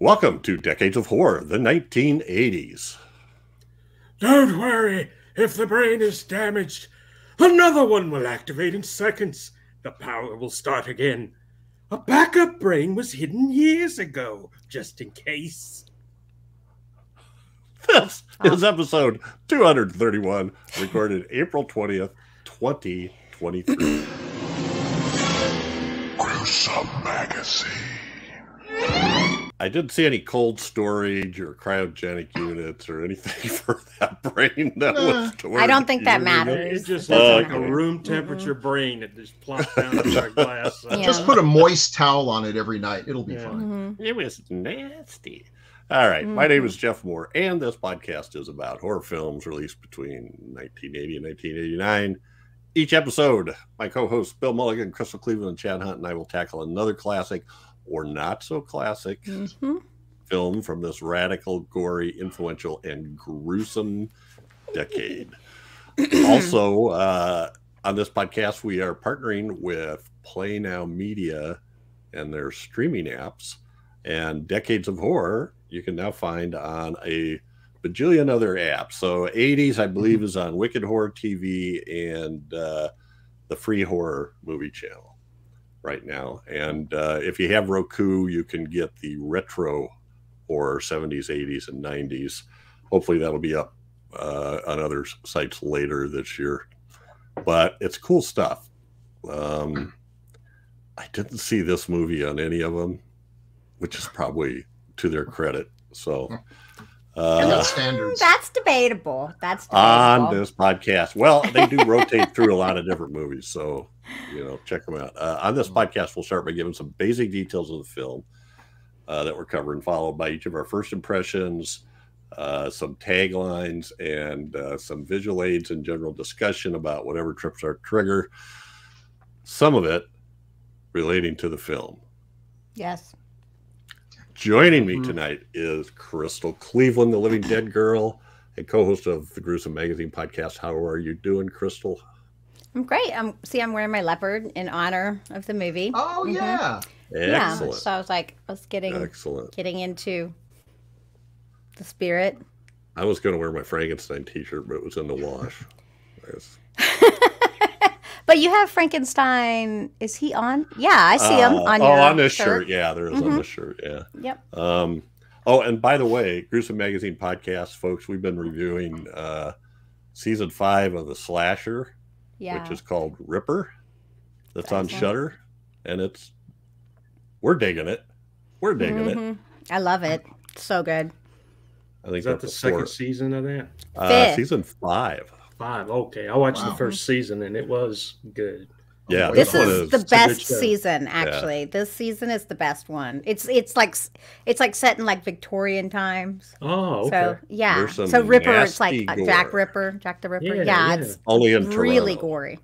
Welcome to Decades of Horror, the 1980s. Don't worry, if the brain is damaged, another one will activate in seconds. The power will start again. A backup brain was hidden years ago, just in case. This is episode 231, recorded April 20th, 2023. Gruesome Magazine. I didn't see any cold storage or cryogenic units or anything for that brain that was stored. I don't think that matters. It just looks like a room temperature brain that just plopped down in our glass. Just put a moist towel on it every night. It'll be fine. It was nasty. All right. My name is Jeff Moore, and this podcast is about horror films released between 1980 and 1989. Each episode, my co-hosts Bill Mulligan, Crystal Cleveland, and Chad Hunt, and I will tackle another classic or not so classic film from this radical, gory, influential, and gruesome decade. Also, on this podcast, we are partnering with Play Now Media and their streaming apps, and Decades of Horror you can now find on a bajillion other apps. So 80s, I believe, is on Wicked Horror TV and the Free Horror Movie Channel right now. And if you have Roku, you can get the retro horror 70s, 80s, and 90s. Hopefully that'll be up on other sites later this year. But it's cool stuff. I didn't see this movie on any of them, which is probably to their credit. So that's debatable. That's debatable. On this podcast. Well, they do rotate through a lot of different movies, so check them out. On this podcast, we'll start by giving some basic details of the film that we're covering, followed by each of our first impressions, some taglines, and some visual aids and general discussion about whatever trips our trigger, some of it relating to the film. Yes. Joining me tonight is Crystal Cleveland, the Living Dead Girl, and co-host of the Gruesome Magazine podcast. How are you doing, Crystal? I'm great. I'm wearing my leopard in honor of the movie. Oh yeah, excellent. Yeah, so I was like, I was getting into the spirit. I was going to wear my Frankenstein T-shirt, but it was in the wash. But you have Frankenstein. Is he on? Yeah, I see him on your on this shirt. Yeah, there is on the shirt. Yeah. Yep. Oh, and by the way, Gruesome Magazine podcast, folks, we've been reviewing season 5 of the slasher, which is called Ripper. That's on Shudder, and we're digging it. We're digging it. I love it. It's so good. I think that's the second season of that. Season 5. Okay, I watched the first season and it was good. Yeah, this is the best season actually. Yeah. This season is the best one. It's like set in like Victorian times. Oh, okay. So yeah, so Ripper, it's like Jack the Ripper. Yeah, it's really gory.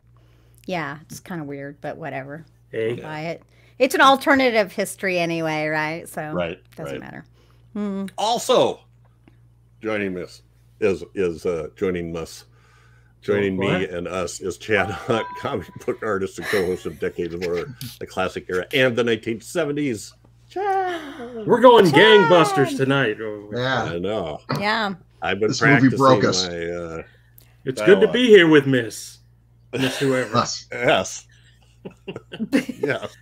Yeah, it's kind of weird, but whatever. Hey. I'll buy it. It's an alternative history anyway, right? So doesn't matter. Also, joining me and us is Chad Hunt, comic book artist and co-host of Decades of Horror, the classic era, and the 1970s. Chad. We're going gangbusters tonight. Yeah, I know. Yeah, I've been practicing. This movie broke us. It's good to be here with Miss whoever. Yes. Yes.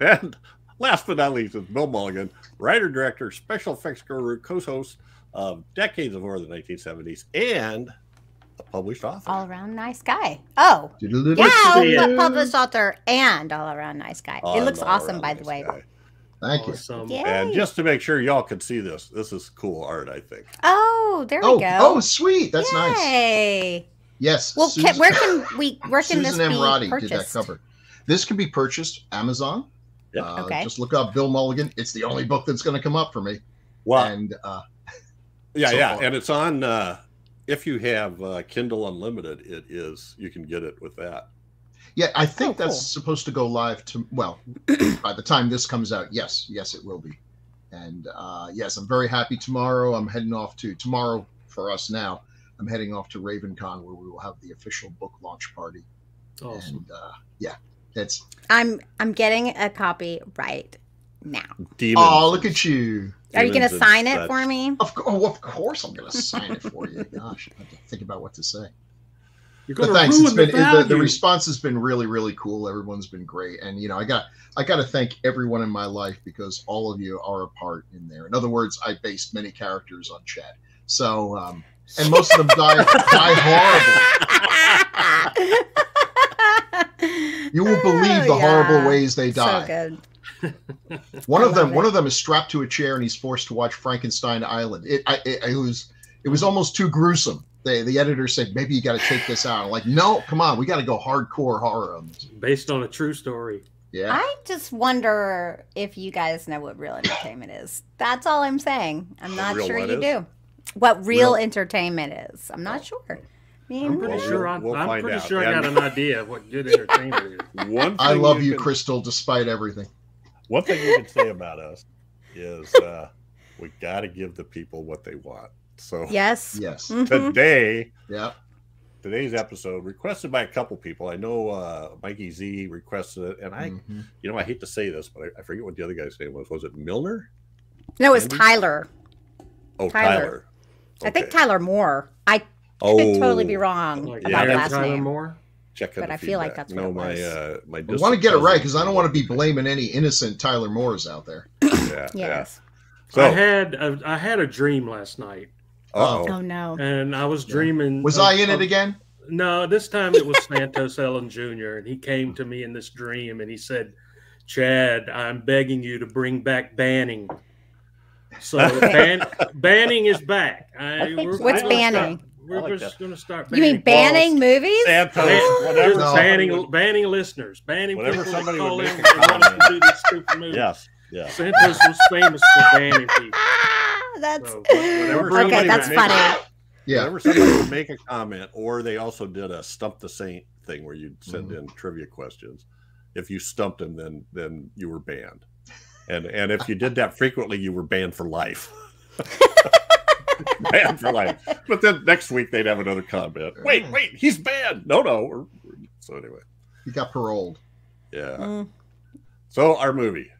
And last but not least is Bill Mulligan, writer, director, special effects guru, co-host of Decades of Horror, the 1970s, and a published author. All-around nice guy. Oh, yeah, published author and all-around nice guy. It looks awesome, by the way. Thank you. And just to make sure y'all can see this, this is cool art, I think. Oh, there we go. Oh, sweet. That's nice. Yes. Well, where can this be purchased? Did that cover. This can be purchased Amazon. Yep. Just look up Bill Mulligan. It's the only book that's going to come up for me. Wow. And and it's on. If you have Kindle Unlimited, you can get it with that. Yeah, I think that's supposed to go live to, well, by the time this comes out, yes, it will be. And yes, I'm very happy tomorrow. I'm heading off to, tomorrow for us now, I'm heading off to RavenCon where we will have the official book launch party. Awesome. And I'm getting a copy right now. Demon. Oh, look at you. Are you going to sign it for me? Of course I'm going to sign it for you. Gosh, I have to think about what to say. But thanks. It's been, the response has been really, really cool. Everyone's been great. And, you know, I got to thank everyone in my life because all of you are a part in there. In other words, I based many characters on Chad. So, and most of them die horribly. You will believe the horrible ways they die. So good. One of them is strapped to a chair and he's forced to watch Frankenstein Island. It was almost too gruesome. The editor said, maybe you got to take this out. I'm like, no, come on. We got to go hardcore horror on this. Based on a true story. Yeah. I just wonder if you guys know what real entertainment is. That's all I'm saying. I'm not sure you do. What real entertainment is. I'm not sure. I'm pretty sure I got an idea of what good entertainment is. I love you, Crystal, despite everything. One thing you can say about us is we got to give the people what they want. So yes, today, today's episode requested by a couple people. I know Mikey Z requested it, and I, you know, I hate to say this, but I forget what the other guy's name was. Was it Milner? No, it was Tyler. Oh, Tyler. Okay. I think Tyler Moore. I could totally be wrong about the last name. Moore? Check out, but I feel like that's what it was. I want to get it right because I don't want to be blaming any innocent Tyler Moores out there. Yes. So I had a dream last night. Oh no! And I was dreaming. Was I in it again? No, this time it was Santos Ellen Jr. And he came to me in this dream, and he said, "Chad, I'm begging you to bring back Banning." So Banning is back. What's Banning? We're just going to start. Banning. You mean banning movies? Santos, banning listeners, banning whatever people somebody call in to do these stupid movies. Yes, yeah. Santos was famous for banning people. That's so, okay. That's funny. Whenever somebody would make a comment, or they also did a stump the saint thing where you'd send in trivia questions. If you stumped them, then you were banned, and if you did that frequently, you were banned for life. Banned for life. But then next week they'd have another comment. Wait, he's banned. No. So anyway, he got paroled. Yeah. So our movie.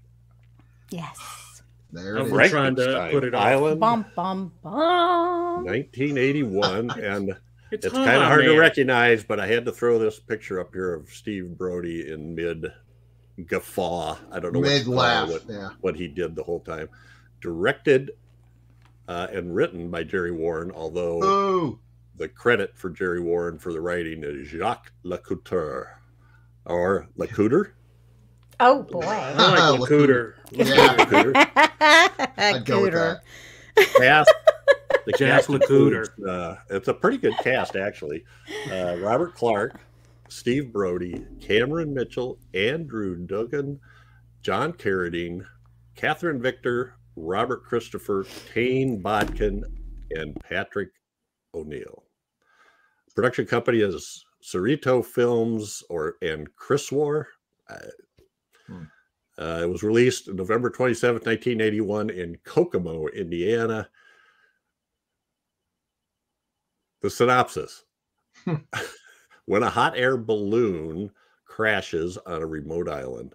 Yes. There it is. Trying to put it on. Island, 1981, and it's kind of hard to recognize, but I had to throw this picture up here of Steve Brodie in mid-guffaw. I don't know what he did the whole time. Directed and written by Jerry Warren, although the credit for Jerry Warren for the writing is Jacques Lecoteur, or Lecoteur. Oh boy! I like Lecoteur. Lecoteur. Cast. The cast Lecoteur. It's a pretty good cast, actually. Robert Clarke, Steve Brodie, Cameron Mitchell, Andrew Duggan, John Carradine, Katherine Victor, Robert Christopher, Kane Bodkin, and Patrick O'Neill. Production company is Cerrito Films and Chriswar. It was released November 27, 1981 in Kokomo, Indiana. The synopsis. When a hot air balloon crashes on a remote island,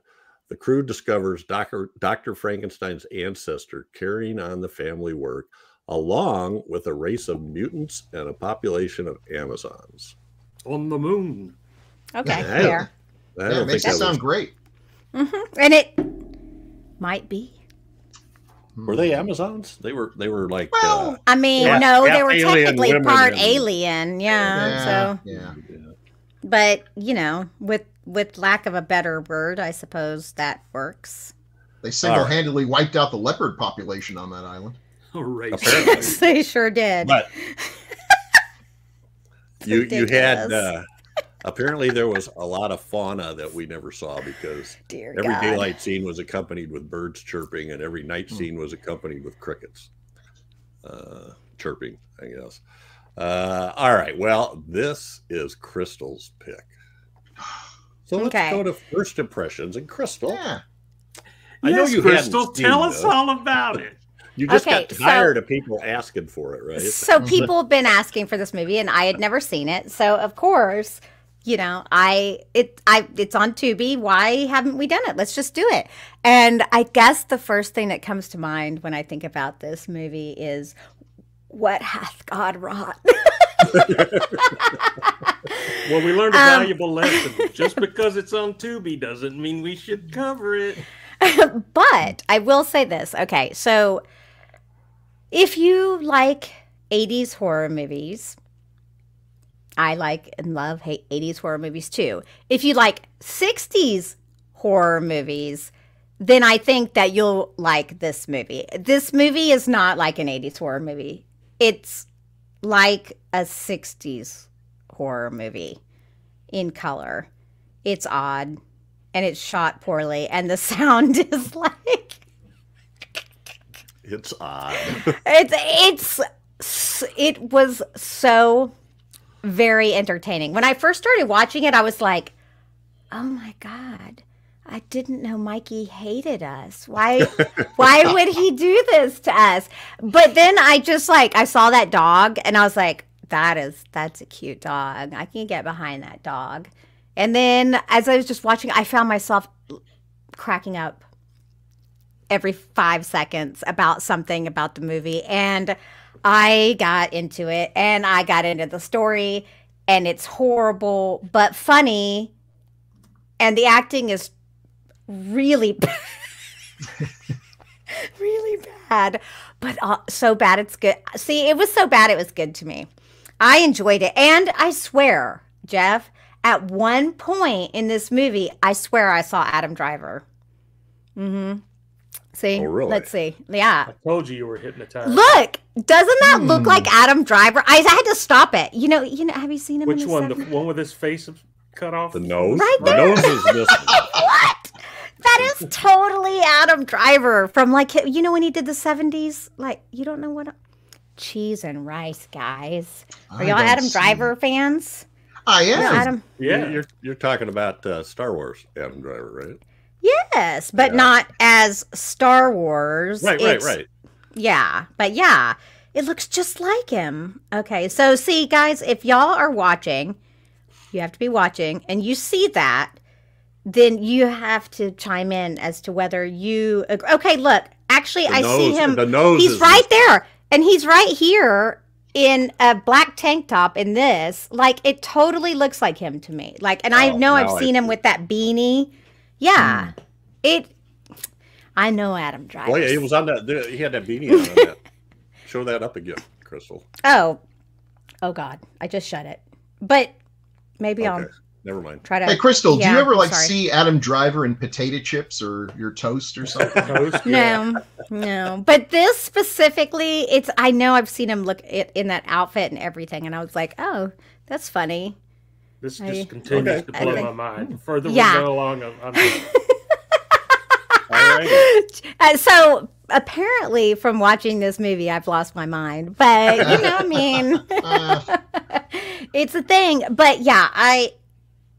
the crew discovers Dr. Frankenstein's ancestor carrying on the family work, along with a race of mutants and a population of Amazons. On the moon. Okay, fair. That makes it sound great. And it might be. Were they Amazons? They were like. Well, I mean, no, they were technically part alien. Yeah. But you know, with lack of a better word, I suppose that works. They single-handedly wiped out the leopard population on that island. Right. Yes, they sure did. But you had. Apparently, there was a lot of fauna that we never saw because every daylight scene was accompanied with birds chirping, and every night scene was accompanied with crickets chirping, I guess. All right. Well, this is Crystal's pick. So let's go to first impressions. And Crystal, Crystal, tell us all about it. You just got tired of people asking for it, right? So people have been asking for this movie, and I had never seen it. So, of course, you know, it's on Tubi. Why haven't we done it? Let's just do it. And I guess the first thing that comes to mind when I think about this movie is, what hath God wrought? Well, we learned a valuable lesson. Just because it's on Tubi doesn't mean we should cover it. But I will say this. Okay, so if you like 80s horror movies, I like and love 80s horror movies too. If you like 60s horror movies, then I think that you'll like this movie. This movie is not like an 80s horror movie. It's like a 60s horror movie in color. It's odd, and it's shot poorly, and the sound is like... It's odd. It was so... very entertaining. When I first started watching it, I was like, oh my God, I didn't know Mikey hated us. Why would he do this to us? But then I just like, I saw that dog and I was like, that's a cute dog. I can get behind that dog. And then as I was just watching, I found myself cracking up every 5 seconds about something about the movie. And I got into it, and I got into the story, and it's horrible but funny, and the acting is really bad. Really bad, but so bad it's good. See, it was so bad it was good to me. I enjoyed it, and I swear, Jeff, at one point in this movie, I swear I saw Adam Driver. Mm-hmm. See, oh, really? Let's see. Yeah, I told you were hypnotized. Look, doesn't that look like Adam Driver? I had to stop it. You know. Have you seen him? Which one? The one with his face cut off? The nose. Right there. The nose is missing. What? That is totally Adam Driver from, like, you know, when he did the '70s. Like, you don't know what? Cheese and rice, guys. Are y'all Adam Driver fans? I am. Adam. Yeah, you're talking about Star Wars Adam Driver, right? Yes, but not as Star Wars. Right. Yeah, but yeah, it looks just like him. Okay, so see, guys, if y'all are watching, you have to be watching, and you see that, then you have to chime in as to whether you agree. Okay, look, actually, I see him. The nose. He's right there, and he's right here in a black tank top in this. Like, it totally looks like him to me. Like, and I know I've seen him with that beanie. Yeah, I know Adam Driver. Well, yeah, he was on that. He had that beanie on. That. Show that up again, Crystal. Oh God, I just shut it. But maybe I'll never mind. Try to. Hey, Crystal, do you ever see Adam Driver in potato chips or your toast or something? Toast? Yeah. No. But this specifically, it's. I know I've seen him look in that outfit and everything, and I was like, oh, that's funny. This just continues to blow my mind. The further we go along, I'm all right. So apparently, from watching this movie, I've lost my mind. But you know, I mean, it's a thing. But yeah,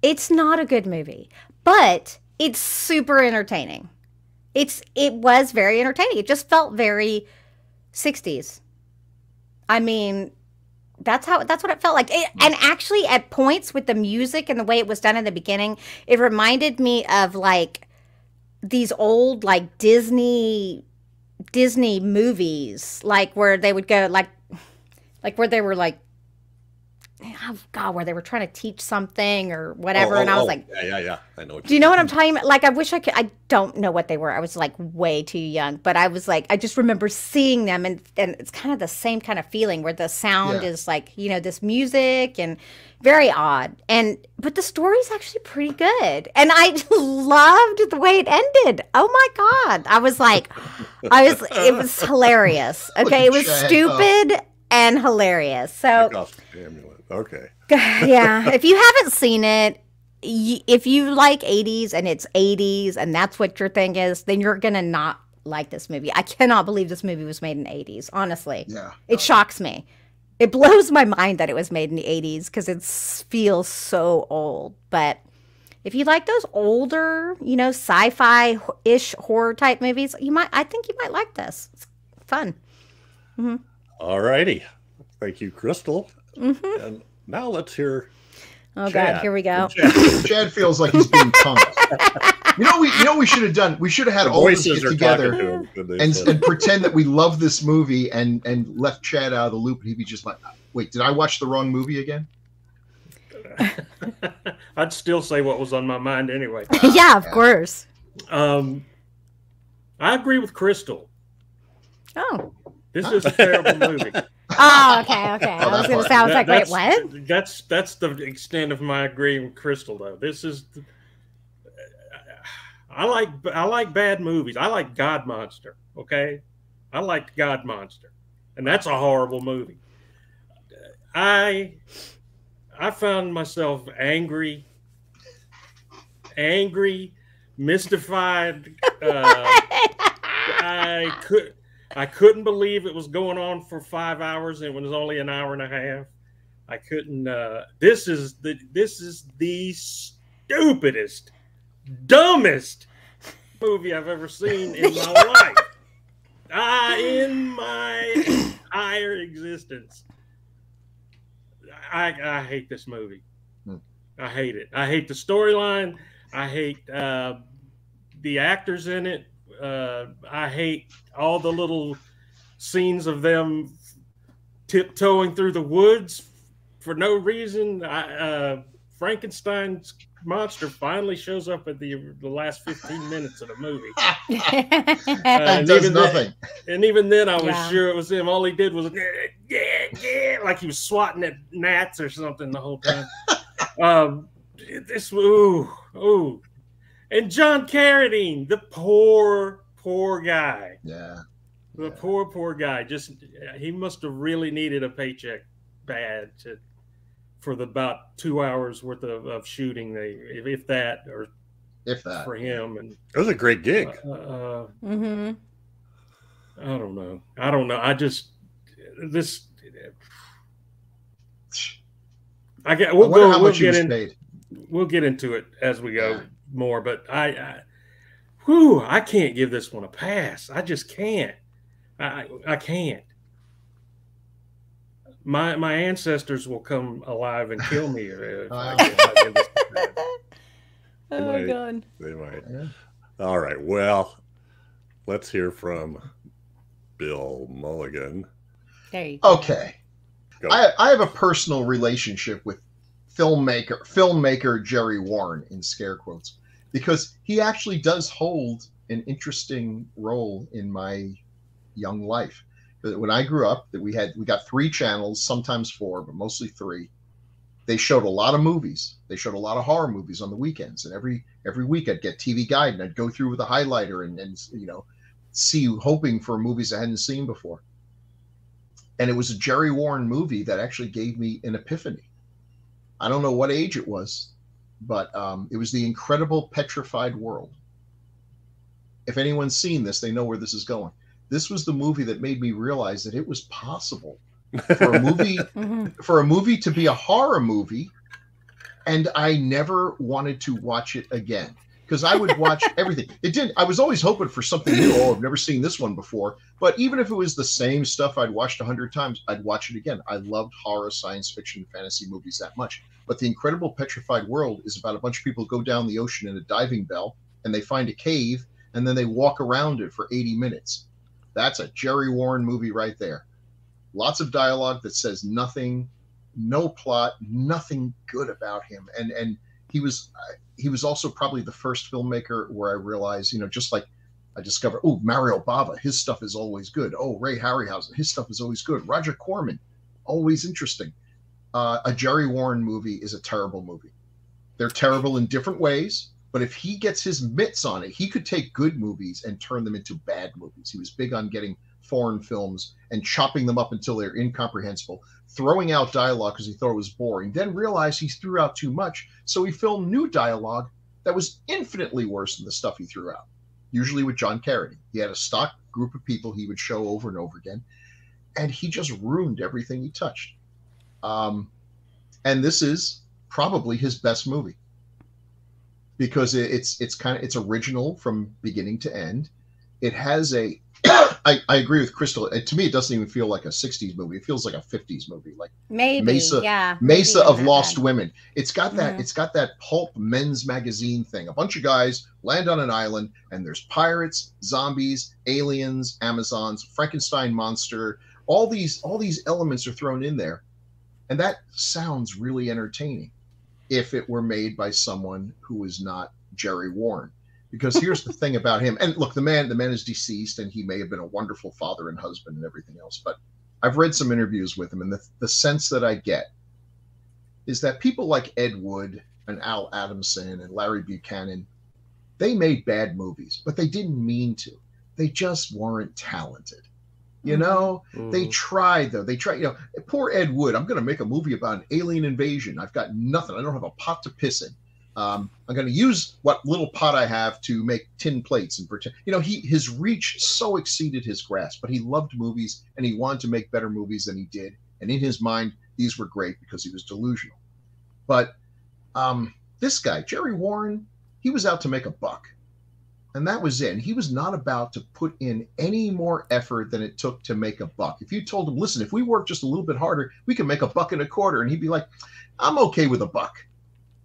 it's not a good movie, but it's super entertaining. It was very entertaining. It just felt very 60s. I mean. That's what it felt like. And actually, at points with the music and the way it was done in the beginning, it reminded me of, like, these old, like, Disney movies, like, where they would go, like where they were, like, oh God, where they were trying to teach something or whatever. And I was like, yeah, I know. Do you know what I'm talking about? Like, I wish I could. I don't know what they were. I was, like, way too young, but I was like, I just remember seeing them, and it's kind of the same kind of feeling where the sound is like, you know, this music, and very odd. But the story's actually pretty good, and I loved the way it ended. Oh my God, I was like, it was hilarious. Okay, it was stupid and hilarious. So. Okay. Yeah. If you haven't seen it, if you like 80s and it's 80s and that's what your thing is, then you're going to not like this movie. I cannot believe this movie was made in the 80s, honestly. Yeah. It shocks me. It blows my mind that it was made in the 80s because it feels so old. But if you like those older, you know, sci-fi-ish horror type movies, I think you might like this. It's fun. Mm-hmm. All righty. Thank you, Crystal. Mm-hmm. And now let's hear Oh, Chad. God, here we go. Chad feels like he's being punked. You know, we should have done. We should have had all of us get together and pretend that we love this movie and left Chad out of the loop, and he'd be just like, "Wait, did I watch the wrong movie again?" I'd still say what was on my mind anyway. Yeah, of course. I agree with Crystal. Oh, this is a terrible movie. Oh, okay, okay. I was going to say, I was like, wait, what? That's the extent of my agreeing with Crystal, though. This is... I like bad movies. I like God Monster, okay? I liked God Monster, and that's a horrible movie. I found myself angry, mystified. I couldn't believe it was going on for 5 hours, and it was only an hour and a half. I couldn't. This is the stupidest, dumbest movie I've ever seen in my life. In my entire existence, I hate this movie. I hate it. I hate the storyline. I hate the actors in it. I hate all the little scenes of them tiptoeing through the woods for no reason. Frankenstein's monster finally shows up at the last 15 minutes of the movie. And does nothing. And even then, I was sure it was him. All he did was like he was swatting at gnats or something the whole time. Ooh. And John Carradine, the poor guy. Yeah. The poor guy. Just he must have really needed a paycheck bad for the about 2 hours worth of shooting, if that for him. And it was a great gig. I don't know. We'll get into it as we go. Yeah. More, but I can't give this one a pass. I just can't. I can't. My ancestors will come alive and kill me. If I give this a pass. Oh my God! They might. Yeah. All right. Well, let's hear from Bill Mulligan. There you go. Okay. Go. I have a personal relationship with filmmaker Jerry Warren, in scare quotes, because he actually does hold an interesting role in my young life. When I grew up, we got 3 channels, sometimes 4, but mostly 3. They showed a lot of movies. They showed a lot of horror movies on the weekends, and every week I'd get TV Guide and I'd go through with a highlighter and see, hoping for movies I hadn't seen before. And it was a Jerry Warren movie that actually gave me an epiphany. I don't know what age it was, but it was The Incredible Petrified World. If anyone's seen this, they know where this is going. This was the movie that made me realize that it was possible for a movie to be a horror movie, and I never wanted to watch it again because I would watch everything. I was always hoping for something new. Oh, I've never seen this one before. But even if it was the same stuff I'd watched 100 times, I'd watch it again. I loved horror, science fiction, fantasy movies that much. But The Incredible Petrified World is about a bunch of people who go down the ocean in a diving bell, and they find a cave, and then they walk around it for 80 minutes. That's a Jerry Warren movie right there. Lots of dialogue that says nothing, no plot, nothing good about him. And he was also probably the first filmmaker where I realized, just like I discovered, oh, Mario Bava, his stuff is always good. Oh, Ray Harryhausen, his stuff is always good. Roger Corman, always interesting. A Jerry Warren movie is a terrible movie. They're terrible in different ways, but if he gets his mitts on it, he could take good movies and turn them into bad movies. He was big on getting foreign films and chopping them up until they're incomprehensible, throwing out dialogue because he thought it was boring, then realized he threw out too much, so he filmed new dialogue that was infinitely worse than the stuff he threw out, usually with John Carradine. He had a stock group of people he would show over and over again, and he just ruined everything he touched. And this is probably his best movie because it's original from beginning to end. It has a I agree with Crystal. To me, it doesn't even feel like a 60s movie. It feels like a 50s movie, like maybe Mesa of Lost Women. It's got that. Mm-hmm. It's got that pulp men's magazine thing. A bunch of guys land on an island, and there's pirates, zombies, aliens, Amazons, Frankenstein monster. All these elements are thrown in there, and that sounds really entertaining if it were made by someone who is not Jerry Warren. Because here's the thing about him. And look, the man is deceased, and he may have been a wonderful father and husband and everything else. But I've read some interviews with him, and the sense that I get is that people like Ed Wood and Al Adamson and Larry Buchanan, they made bad movies, but they didn't mean to. They just weren't talented. You know, they tried, though. They tried, you know, poor Ed Wood. I'm going to make a movie about an alien invasion. I've got nothing. I don't have a pot to piss in. I'm going to use what little pot I have to make tin plates and pretend, you know, his reach so exceeded his grasp, but he loved movies and he wanted to make better movies than he did. And in his mind, these were great because he was delusional. But this guy, Jerry Warren, he was out to make a buck. And that was it. And he was not about to put in any more effort than it took to make a buck. If you told him, listen, if we work just a little bit harder, we can make $1.25. And he'd be like, I'm okay with $1.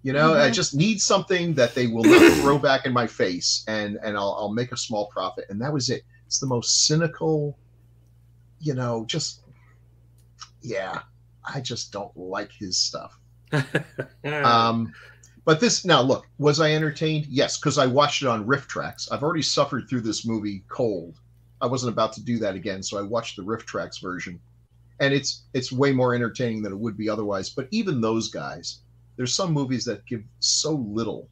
You know, I just need something that they will not throw back in my face, and I'll make a small profit. And that was it. It's the most cynical, you know, just, yeah, I just don't like his stuff. But this, now look, was I entertained? Yes, because I watched it on RiffTracks. I've already suffered through this movie cold. I wasn't about to do that again, so I watched the RiffTracks version. And it's way more entertaining than it would be otherwise. But even those guys... There's some movies that give so little.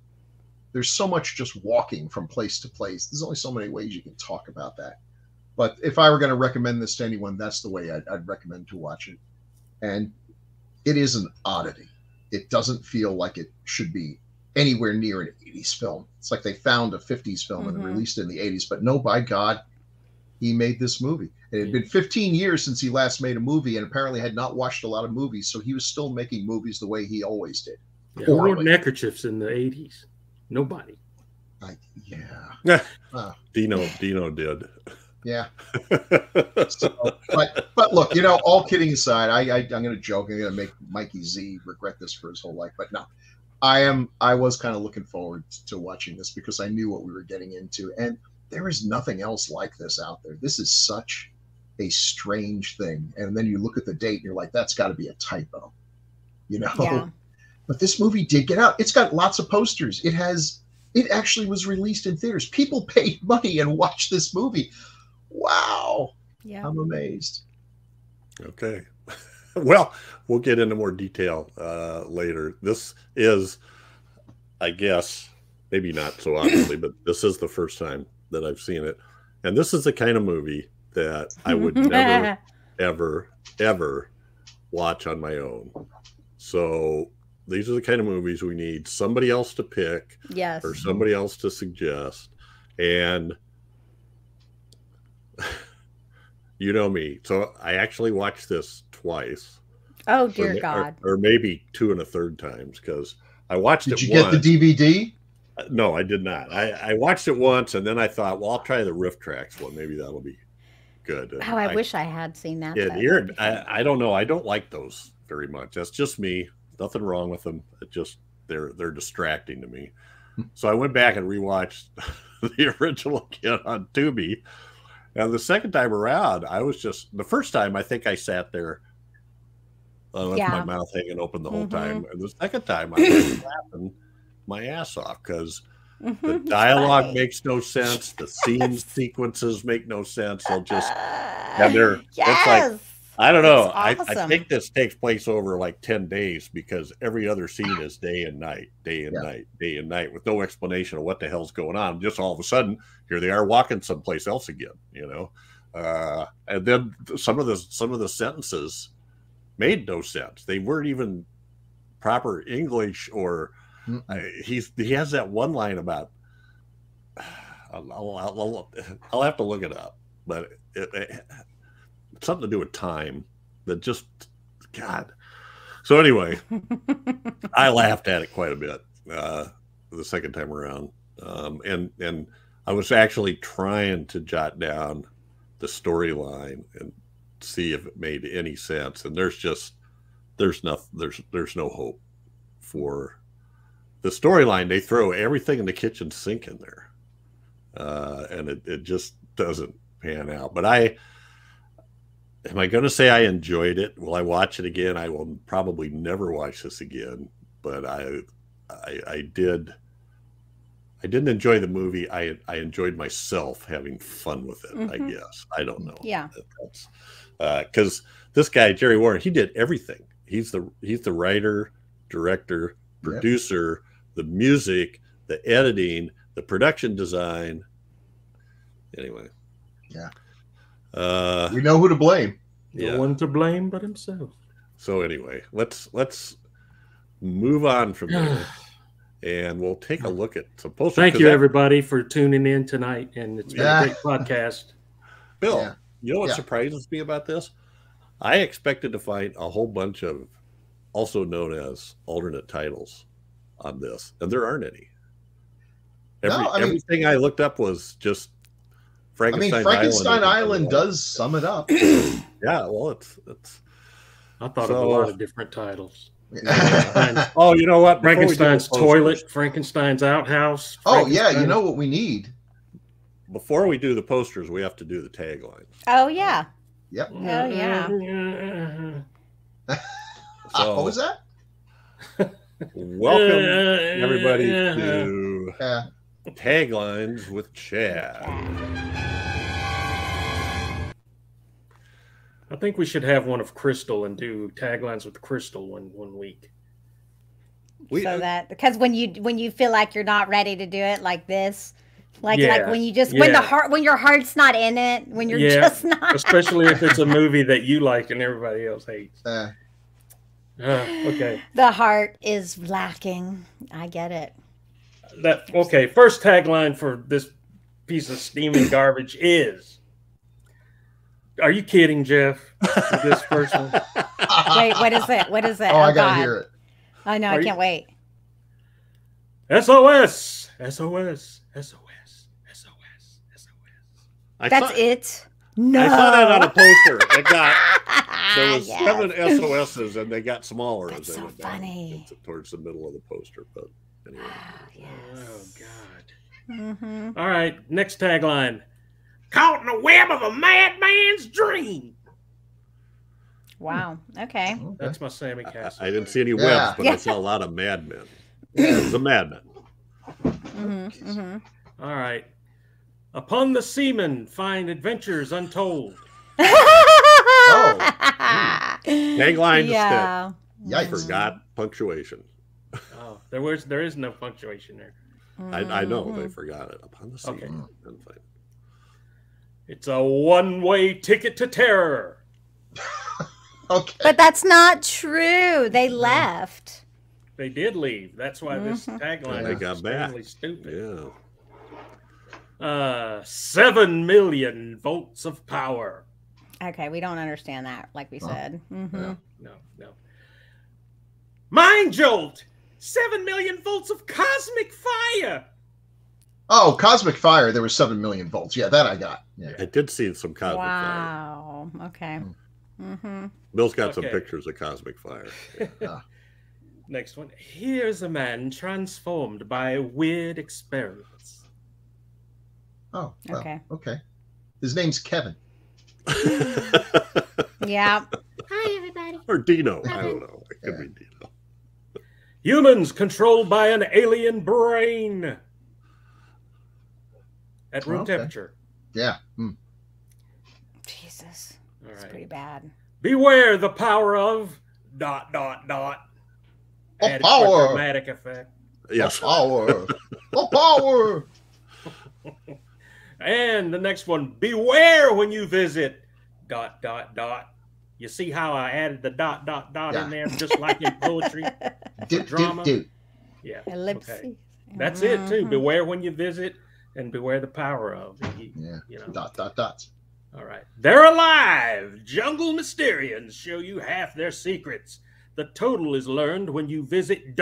There's so much just walking from place to place. There's only so many ways you can talk about that. But if I were going to recommend this to anyone, that's the way I'd recommend to watch it. And it is an oddity. It doesn't feel like it should be anywhere near an 80s film. It's like they found a 50s film and released it in the 80s. But no, by God, he made this movie. It had been 15 years since he last made a movie, and apparently had not watched a lot of movies, so he was still making movies the way he always did. Yeah, who wrote neckerchiefs in the 80s? Nobody. Dino did. Yeah. So, but look, you know, all kidding aside, I'm going to joke. I'm going to make Mikey Z regret this for his whole life, but no. I was kind of looking forward to watching this because I knew what we were getting into, and there is nothing else like this out there. This is such a strange thing. And then you look at the date and you're like, that's got to be a typo, you know? Yeah. But this movie did get out. It's got lots of posters. It actually was released in theaters. People paid money and watched this movie. Wow. Yeah. I'm amazed. Okay. Well, we'll get into more detail later. This is, I guess, maybe not so obviously, but this is the first time that I've seen it. And this is the kind of movie that I would never, ever, ever watch on my own. So these are the kind of movies we need somebody else to pick, yes, or somebody else to suggest. And you know me. So I actually watched this twice. Oh, dear God. Or maybe 2 1/3 times, because I watched it once. Did you get the DVD? No, I did not. I watched it once, and then I thought, well, I'll try the RiffTracks one. Maybe that'll be good. And oh, I wish I had seen that. Yeah, I don't know. I don't like those very much. That's just me. Nothing wrong with them. It just they're distracting to me. So I went back and rewatched the original again on Tubi. And the second time around, I was just the first time I think I sat there with my mouth hanging open the whole time. And the second time I was laughing my ass off because the dialogue makes no sense, the scenes sequences make no sense. They'll just and they're it's like I don't know. Awesome. I think this takes place over like 10 days because every other scene is day and night with no explanation of what the hell's going on. Just all of a sudden, here they are walking someplace else again, you know. And then some of the sentences made no sense. They weren't even proper English or he has that one line about I'll have to look it up, but it's something to do with time that just God. So anyway, I laughed at it quite a bit the second time around, and I was actually trying to jot down the storyline and see if it made any sense. And there's no hope for the storyline. They throw everything in the kitchen sink in there, and it just doesn't pan out. But am I going to say I enjoyed it? Will I watch it again? I will probably never watch this again. But I didn't enjoy the movie. I enjoyed myself having fun with it, I guess. I don't know. Yeah. Because this guy, Jerry Warren, he did everything. He's the writer, director, producer, the music, the editing, the production design. Anyway. Yeah. We know who to blame. No one to blame but himself. So anyway, let's move on from there. And we'll take a look at some posters. Thank you, everybody, for tuning in tonight. And it's been a great podcast. Bill, you know what surprises me about this? I expected to find a whole bunch of also known as alternate titles on this, and there aren't any. Everything I looked up was just Frankenstein. I mean, Frankenstein Island does sum it up. Well, it's. I thought of a lot of different titles. Oh, you know what? Frankenstein's toilet, Frankenstein's outhouse. Frankenstein. You know what we need? Before we do the posters, we have to do the tagline. Oh yeah. Yep. Oh yeah. What was that? Welcome everybody to Taglines with Chad. I think we should have one of Crystal and do taglines with Crystal one week. Because when you feel like you're not ready to do it like this, like when you just when your heart's not in it, when you're just not, especially if it's a movie that you like and everybody else hates. Okay. The heart is lacking. I get it. Okay. First tagline for this piece of steaming garbage is. Are you kidding, Jeff? This person. Wait, what is it? What is it? Oh, I gotta hear it. I know. I can't wait. SOS. SOS. SOS. SOS. SOS. That's it. No. I saw that on a poster. There was 7 SOSs, and they got smaller as they went funny. Down towards the middle of the poster. But anyway. Oh God. All right. Next tagline. Caught in the web of a madman's dream. Wow. Okay. That's my Sammy Cassidy. I didn't see any webs, but I saw a lot of madmen. It was a madman. All right. Upon the seamen find adventures untold. Tagline to stick. I forgot punctuation. Oh, there is no punctuation there. I know they forgot it. Upon the seamen. Okay. It's a one-way ticket to terror. Okay. But that's not true. They left. They did leave. That's why this tagline is totally stupid. Yeah. 7 million volts of power. Okay, we don't understand that, like we said. No. Mind jolt. 7 million volts of cosmic fire. Oh, cosmic fire. There was 7 million volts. Yeah, that I got. Yeah. I did see some cosmic fire. Wow. Okay. Bill's got some pictures of cosmic fire. Yeah. Next one. Here's a man transformed by a weird experience. Oh. Well, okay. Okay. His name's Kevin. Hi, everybody. Or Dino. Hi. I don't know. It could be Dino. Humans controlled by an alien brain. At room temperature. Yeah. Jesus. That's pretty bad. Beware the power of ... Oh, power. Dramatic effect. Yes. Oh, power. Oh, power. And the next one. Beware when you visit ... You see how I added the ... in there, just like in poetry? Drama? Yeah. Ellipsis. Okay. That's it, too. Beware when you visit. And beware the power of. You know. ... All right. They're alive. Jungle Mysterians show you half their secrets. The total is learned when you visit ...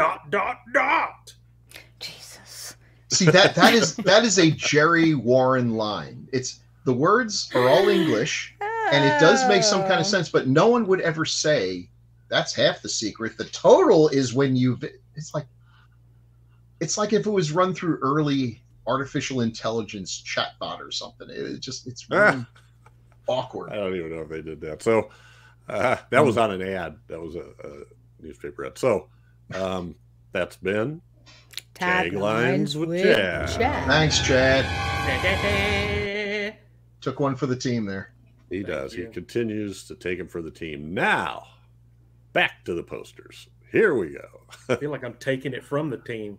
Jesus. See, that is a Jerry Warren line. It's The words are all English, and it does make some kind of sense, but no one would ever say, that's half the secret. The total is when you've... It's like if it was run through early artificial intelligence chatbot or something. It's really awkward. I don't even know if they did that. So that was on an ad. That was a newspaper ad. So that's been Taglines with Chad. Thanks, Chad. Took one for the team there. He does. He continues to take him for the team. Now, back to the posters. Here we go. I feel like I'm taking it from the team.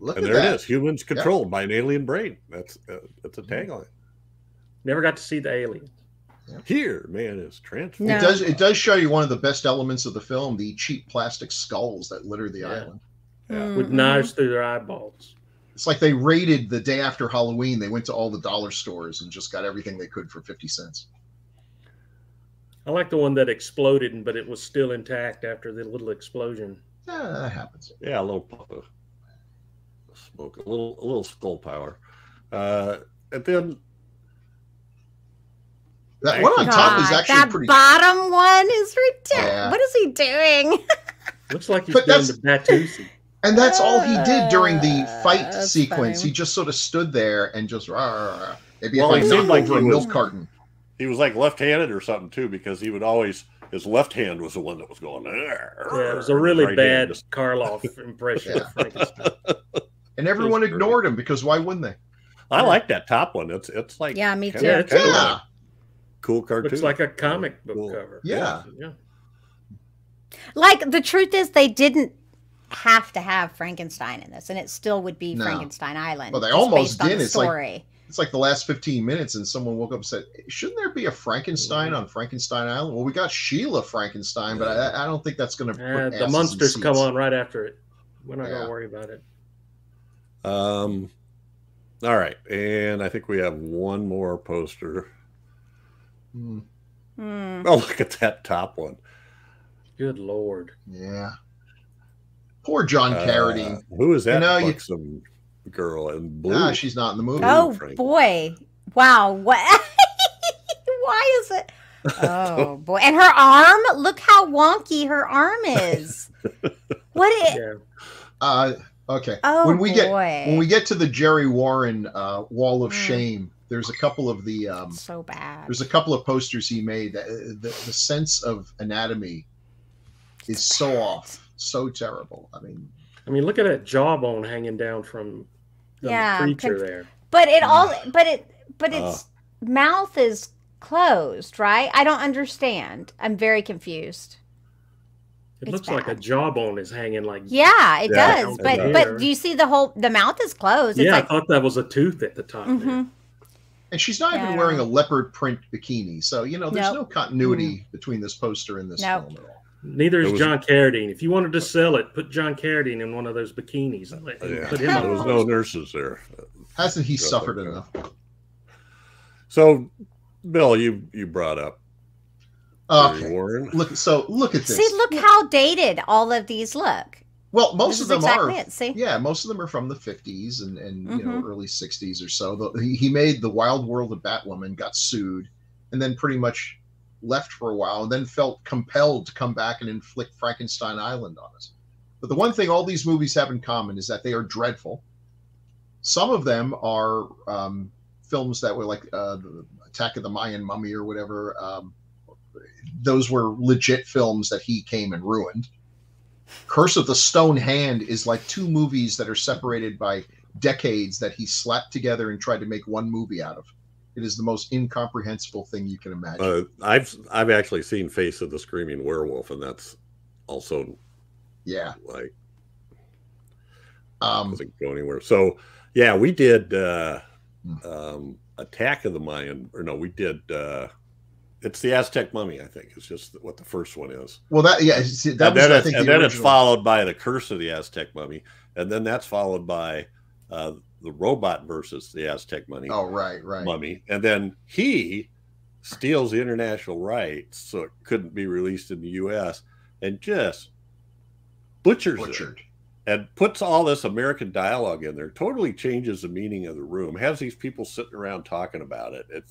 Look and at there that. It is. Humans controlled by an alien brain. That's a tagline. Never got to see the alien. Yeah. Here, man is transformed. No. It does show you one of the best elements of the film: the cheap plastic skulls that litter the island, with knives through their eyeballs. It's like they raided the day after Halloween. They went to all the dollar stores and just got everything they could for 50 cents. I like the one that exploded, but it was still intact after the little explosion. Yeah, that happens. Yeah, a little puff of smoke, a little skull power, and then. That one on top is actually pretty. That bottom one is ridiculous. Yeah. What is he doing? Looks like he's doing the Batusi. And that's all he did during the fight sequence. Funny. He just sort of stood there and just maybe I knocked over a milk carton. He was like left-handed or something too, because he would always his left hand was the one that was going. Yeah, it was a really bad Karloff impression. And everyone ignored him because why wouldn't they? I like that top one. It's like me too. Like, cool cartoon. It's like a comic book cover. Yeah. Like the truth is, they didn't have to have Frankenstein in this, and it still would be Frankenstein Island. Well, they almost did. It's like. It's like the last 15 minutes and someone woke up and said, shouldn't there be a Frankenstein on Frankenstein Island? Well, we got Sheila Frankenstein, but I don't think that's going to... the monsters come on right after it. We're not going to worry about it. All right. And I think we have one more poster. Oh, look at that top one. Good Lord. Yeah. Poor John Carradine. Who is that? You know, girl in blue. Nah, she's not in the movie. Oh boy! Wow! What? Why is it? Oh boy! And her arm. Look how wonky her arm is. What? It? Yeah. Okay. Oh when we boy. When we get to the Jerry Warren Wall of Shame, there's a couple of the so bad. There's a couple of posters he made. The sense of anatomy is so off, so terrible. I mean, look at that jawbone hanging down from. Yeah, creature there. But it all, but its mouth is closed, right? I don't understand. I'm very confused. It looks bad. Like a jawbone is hanging, like it does. But do you see the mouth is closed? It's I thought that was a tooth at the top. There. And she's not even wearing a leopard print bikini, so you know there's no continuity between this poster and this film at all. Neither is John Carradine. If you wanted to sell it, put John Carradine in one of those bikinis. Put him there was no nurses there. Hasn't he suffered enough? So, Bill, you brought up Jerry Warren. Look at this. See, look how dated all of these look. Well, most of them are. Yeah, most of them are from the 50s and you know early 60s or so. He made The Wild World of Batwoman, got sued, and then pretty much left for a while and then felt compelled to come back and inflict Frankenstein Island on us. But the one thing all these movies have in common is that they are dreadful. Some of them are films that were like the Attack of the Mayan Mummy or whatever. Those were legit films that he came and ruined. Curse of the Stone Hand is like two movies that are separated by decades that he slapped together and tried to make one movie out of. It is the most incomprehensible thing you can imagine. I've actually seen Face of the Screaming Werewolf, and that's also like doesn't go anywhere. So we did Attack of the Mayan, or no, we did it's the Aztec Mummy, I think. It's just what the first one is. Well, that and then it's followed by The Curse of the Aztec Mummy, and then that's followed by The Robot versus the Aztec Mummy. Oh, right. Mummy. And then he steals the international rights, so it couldn't be released in the U.S. and just butchers it. and puts all this American dialogue in there, totally changes the meaning of the room, has these people sitting around talking about it. It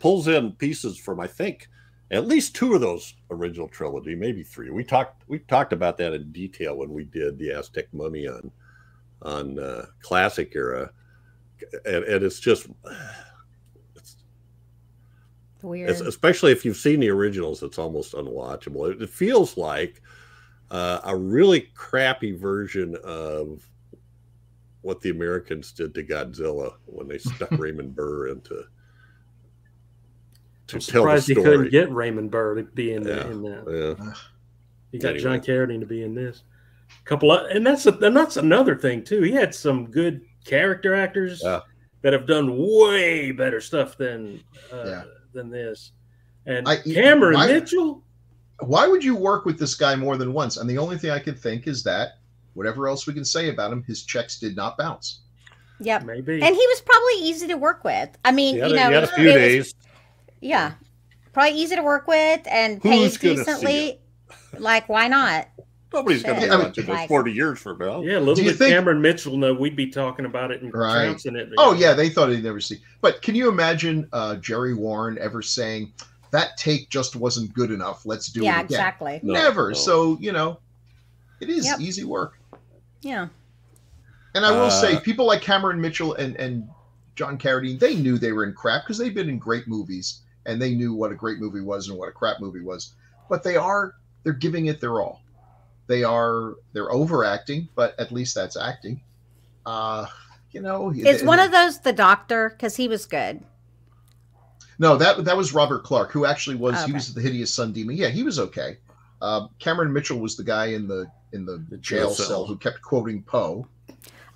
pulls in pieces from, I think, at least two of those original trilogy, maybe three. We talked about that in detail when we did the Aztec Mummy on classic era, and it's just weird. Especially if you've seen the originals, it's almost unwatchable. It feels like a really crappy version of what the Americans did to Godzilla when they stuck Raymond Burr into. I'm surprised he couldn't get Raymond Burr to be in that. Yeah. You got John Carradine to be in this. And that's another thing too. He had some good character actors that have done way better stuff than this. And Cameron Mitchell. Why would you work with this guy more than once? And the only thing I can think is that whatever else we can say about him, his checks did not bounce. Yep. Maybe. And he was probably easy to work with. I mean, he had a few days. Yeah, probably easy to work with and pays decently. Like, why not? Nobody's going to watch it for 40 years from now. Yeah, a little bit. Cameron Mitchell, though, we'd be talking about it and trouncing it. Oh, yeah, they thought he'd never see. But can you imagine Jerry Warren ever saying, that take just wasn't good enough, let's do it again? Yeah, exactly. Never. No. So, it is easy work. Yeah. And I will say, people like Cameron Mitchell and John Carradine, they knew they were in crap because they've been in great movies. And they knew what a great movie was and what a crap movie was. But they're giving it their all. They're overacting, but at least that's acting. Is one of those the doctor? Because he was good. No, that was Robert Clarke, who actually was he was the Hideous Sun Demon. Yeah, he was okay. Cameron Mitchell was the guy in the jail cell who kept quoting Poe.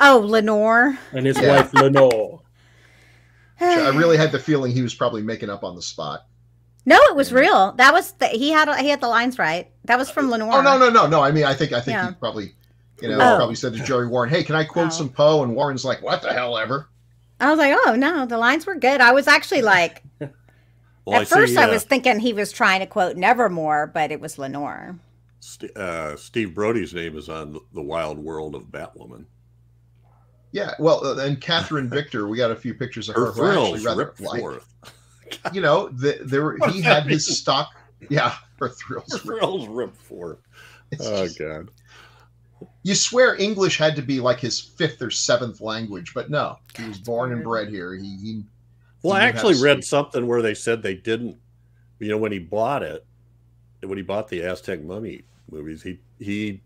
Oh, Lenore. And his wife Lenore. I really had the feeling he was probably making up on the spot. No, it was real. That was he had the lines right. That was from Lenore. Oh no. I mean, I think he probably, probably said to Jerry Warren, "Hey, can I quote some Poe?" And Warren's like, "What the hell ever." I was like, "Oh no, the lines were good." I was actually like, at first I was thinking he was trying to quote Nevermore, but it was Lenore. Steve Brodie's name is on The Wild World of Batwoman. Yeah, well, and Katherine Victor, we got a few pictures of her who actually rather like, he had his stock. Yeah, her thrills rip forth. Oh, just, God. You swear English had to be like his fifth or seventh language, but no, he was born and bred here. I actually read something where they said they didn't, when he bought it, when he bought the Aztec Mummy movies, he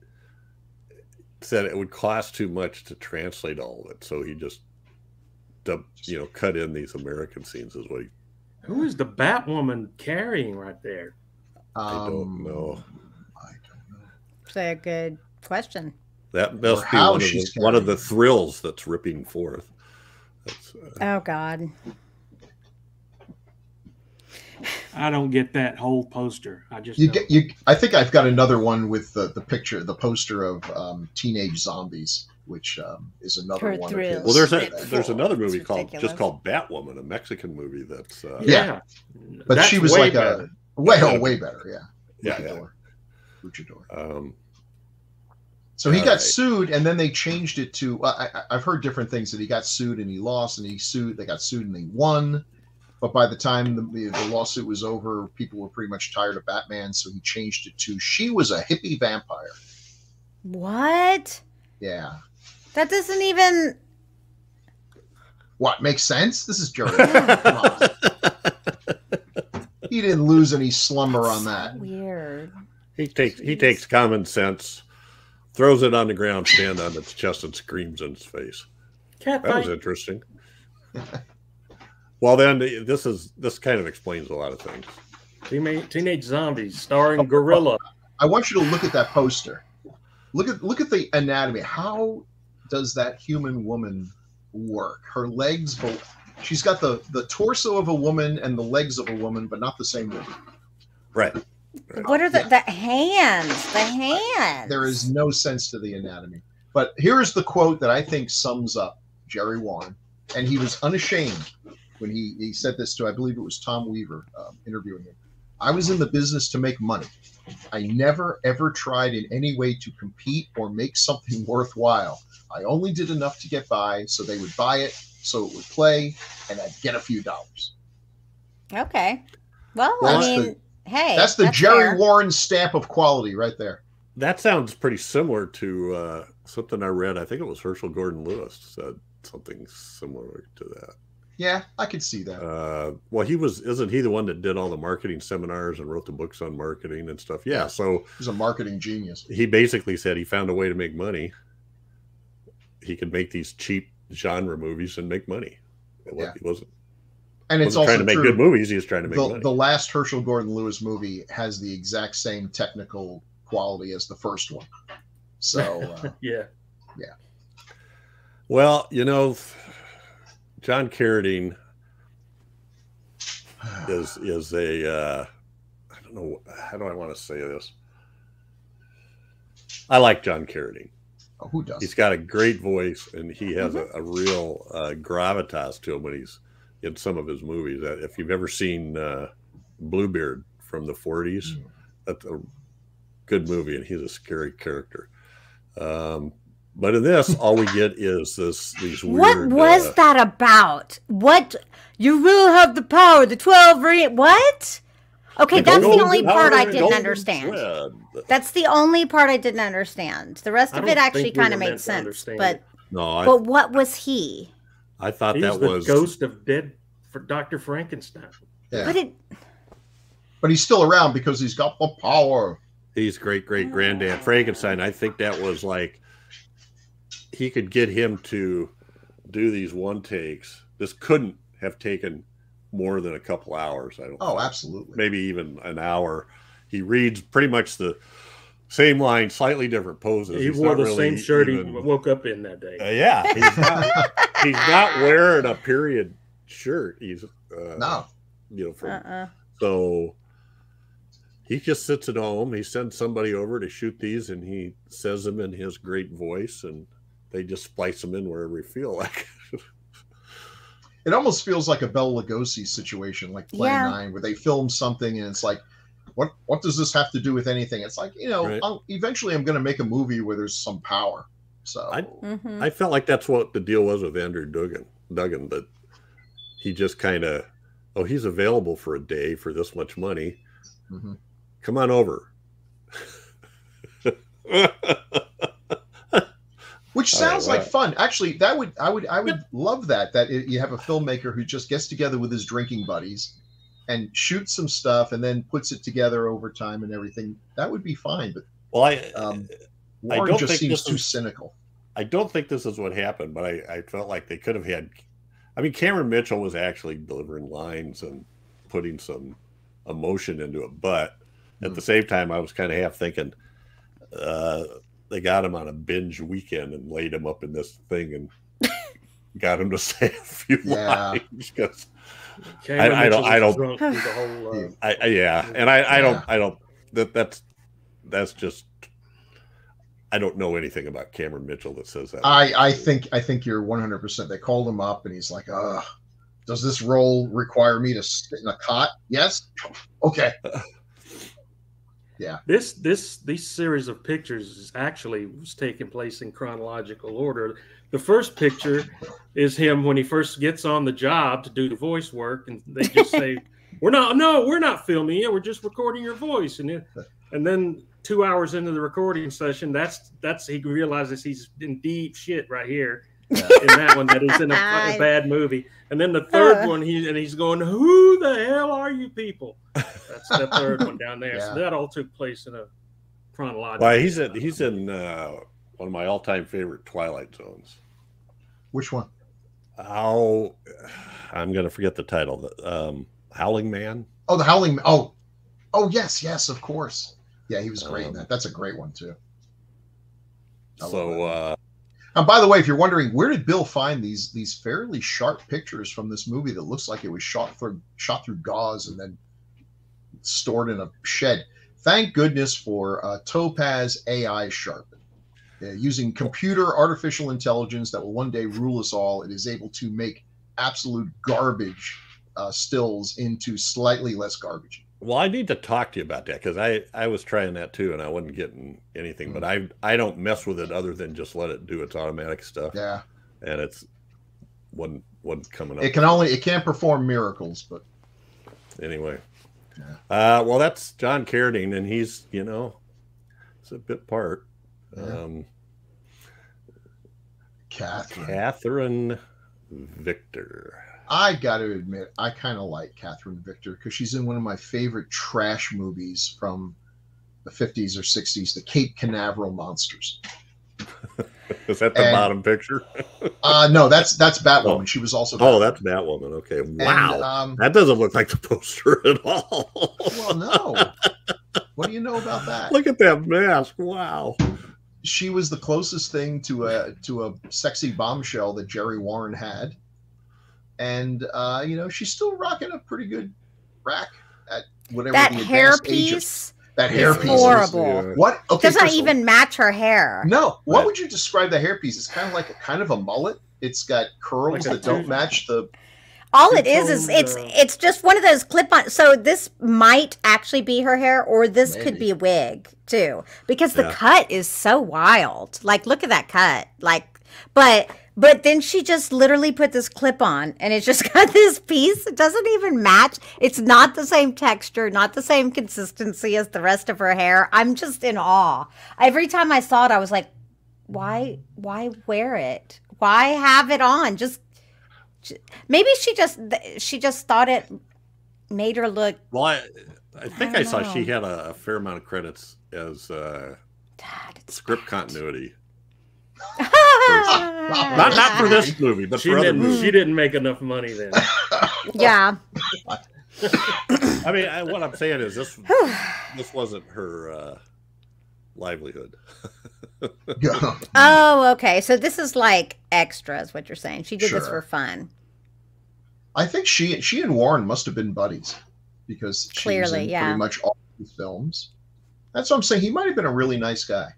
said it would cost too much to translate all of it, so he just cut in these American scenes is what he... Who is the Batwoman carrying right there? I don't know. It's a good question. That must be one of the thrills that's ripping forth. That's, oh God! I don't get that whole poster. I think I've got another one with the poster of teenage zombies, which is another one. Well, there's another movie called Batwoman, a Mexican movie that's but that's she was like better. Way better, luchador. So he got sued, and then they changed it to. I've heard different things that he got sued and he lost, and they got sued and he won. But by the time the lawsuit was over, people were pretty much tired of Batman, so he changed it to she was a hippie vampire. What? Yeah. That doesn't even... What, makes sense? This is Jerry. Yeah. He didn't lose any slumber on that. Weird. He takes common sense, throws it on the ground, stand on its chest, and screams in its face. That was interesting. Well, then this kind of explains a lot of things. Teenage Zombies starring Gorilla. I want you to look at that poster. Look at the anatomy. How does that human woman work? Her legs, she's got the torso of a woman and the legs of a woman, but not the same woman. Right. What are the hands? The hands. There is no sense to the anatomy. But here's the quote that I think sums up Jerry Warren, and he was unashamed. When he said this to, I believe it was Tom Weaver interviewing him. I was in the business to make money. I never, ever tried in any way to compete or make something worthwhile. I only did enough to get by, so they would buy it, so it would play, and I'd get a few dollars. Okay. Well, that's that's the Jerry Warren stamp of quality right there. That sounds pretty similar to something I read. I think it was Herschel Gordon Lewis said something similar to that. Yeah, I could see that. Well, he was, isn't he the one that did all the marketing seminars and wrote the books on marketing and stuff? Yeah, so he's a marketing genius. He basically said he found a way to make money. He could make these cheap genre movies and make money. Yeah. He wasn't, and it's also trying to make good movies. He was trying to make money. The last Herschel Gordon Lewis movie has the exact same technical quality as the first one. So yeah. Well, you know, John Carradine is a I don't know, how do I want to say this? I like John Carradine. Oh, who does? He's got a great voice, and he has a real gravitas to him when he's in some of his movies. If you've ever seen Bluebeard from the 40s, that's a good movie, and he's a scary character. But in this, all we get is these weird... What was that about? What? You will have the power, the 12 ring... What? Okay, that's the only part I didn't understand. That's the only part I didn't understand. The rest of it actually kind of made sense. But what was he? I thought that was... the ghost of dead Dr. Frankenstein. Yeah. But he's still around because he's got the power. He's great-great-granddad Frankenstein. I think that was like... He could get him to do these one takes. This couldn't have taken more than a couple hours. I don't know. Absolutely. Maybe even an hour. He reads pretty much the same line, slightly different poses. He wore the same shirt he woke up in that day. Yeah. He's not, he's not wearing a period shirt. He's no. You know, so he just sits at home. He sends somebody over to shoot these, and he says them in his great voice, and they just splice them in wherever you feel like. It almost feels like a Bela Lugosi situation, like Plan 9, where they film something and it's like, what does this have to do with anything? It's like, you know, eventually I'm going to make a movie where there's some power. So I felt like that's what the deal was with Andrew Duggan, but he just kind of, he's available for a day for this much money. Come on over. Which sounds like fun. Actually, that would I would love that you have a filmmaker who just gets together with his drinking buddies and shoots some stuff and then puts it together over time and everything. That would be fine. But Warren just seems too cynical. I don't think this is what happened, but I felt like they could have had. I mean, Cameron Mitchell was actually delivering lines and putting some emotion into it, but at the same time, I was kind of half thinking. They got him on a binge weekend and laid him up in this thing and got him to say a few lines. Because I don't know anything about Cameron Mitchell that says that. I think you're 100%. They called him up and he's like, does this role require me to sit in a cot? Yes. Okay. Yeah. These series of pictures was taking place in chronological order. The first picture is him when he first gets on the job to do the voice work, and they just say, "We're not filming you. We're just recording your voice." And then 2 hours into the recording session, that's he realizes he's in deep shit right here. In that one, that is in a fucking bad movie. And then the third one, he's going, "Who the hell are you people?" That's the third one down there. So that all took place in a chronological. Well, he's in one of my all-time favorite Twilight Zones. Which one? Oh, I'm gonna forget the title. Howling Man. Oh, the Howling. Oh yes, of course. Yeah, he was great in that. That's a great one too. And by the way, if you're wondering where did Bill find these fairly sharp pictures from this movie that looks like it was shot through gauze and then stored in a shed, thank goodness for Topaz AI Sharpen. Using computer artificial intelligence that will one day rule us all, it is able to make absolute garbage stills into slightly less garbage. Well, I need to talk to you about that, because I was trying that too, and I wasn't getting anything. Mm-hmm. But I don't mess with it other than just let it do its automatic stuff. Yeah, and it's one coming up. It can only perform miracles, but anyway. Yeah. Well, that's John Carradine, and he's it's a bit part. Yeah. Katherine Victor. I got to admit, I kind of like Katherine Victor because she's in one of my favorite trash movies from the 50s or 60s, the Cape Canaveral Monsters. Is that the bottom picture? No, that's Batwoman. Oh. She was also Batwoman. Oh, that's Batwoman. Okay. Wow. And, that doesn't look like the poster at all. Well, no. What do you know about that? Look at that mask. Wow. She was the closest thing to a sexy bombshell that Jerry Warren had. And she's still rocking a pretty good rack at whatever. That hair piece. That hair piece. Horrible. What? Okay, does not even match her hair. No. What would you describe the hair piece? It's kind of like a mullet. It's got curls that don't match the. All it is it's just one of those clip-on. So this might actually be her hair, or this could be a wig too, because the cut is so wild. Like, look at that cut. Like, but then she just literally put this clip on, and it's just got this piece. It doesn't even match. It's not the same texture, not the same consistency as the rest of her hair. I'm just in awe. Every time I saw it, I was like, why wear it? Why have it on? Maybe she just thought it made her look. Well, I think I saw she had a fair amount of credits as script continuity. Not for this movie, but for other movies. She didn't make enough money then. Yeah. I mean, what I'm saying is this wasn't her livelihood. Yeah. Oh, okay. So this is like extras, what you're saying. She did this for fun. I think she and Warren must have been buddies, because clearly she was in pretty much all the films. That's what I'm saying. He might have been a really nice guy.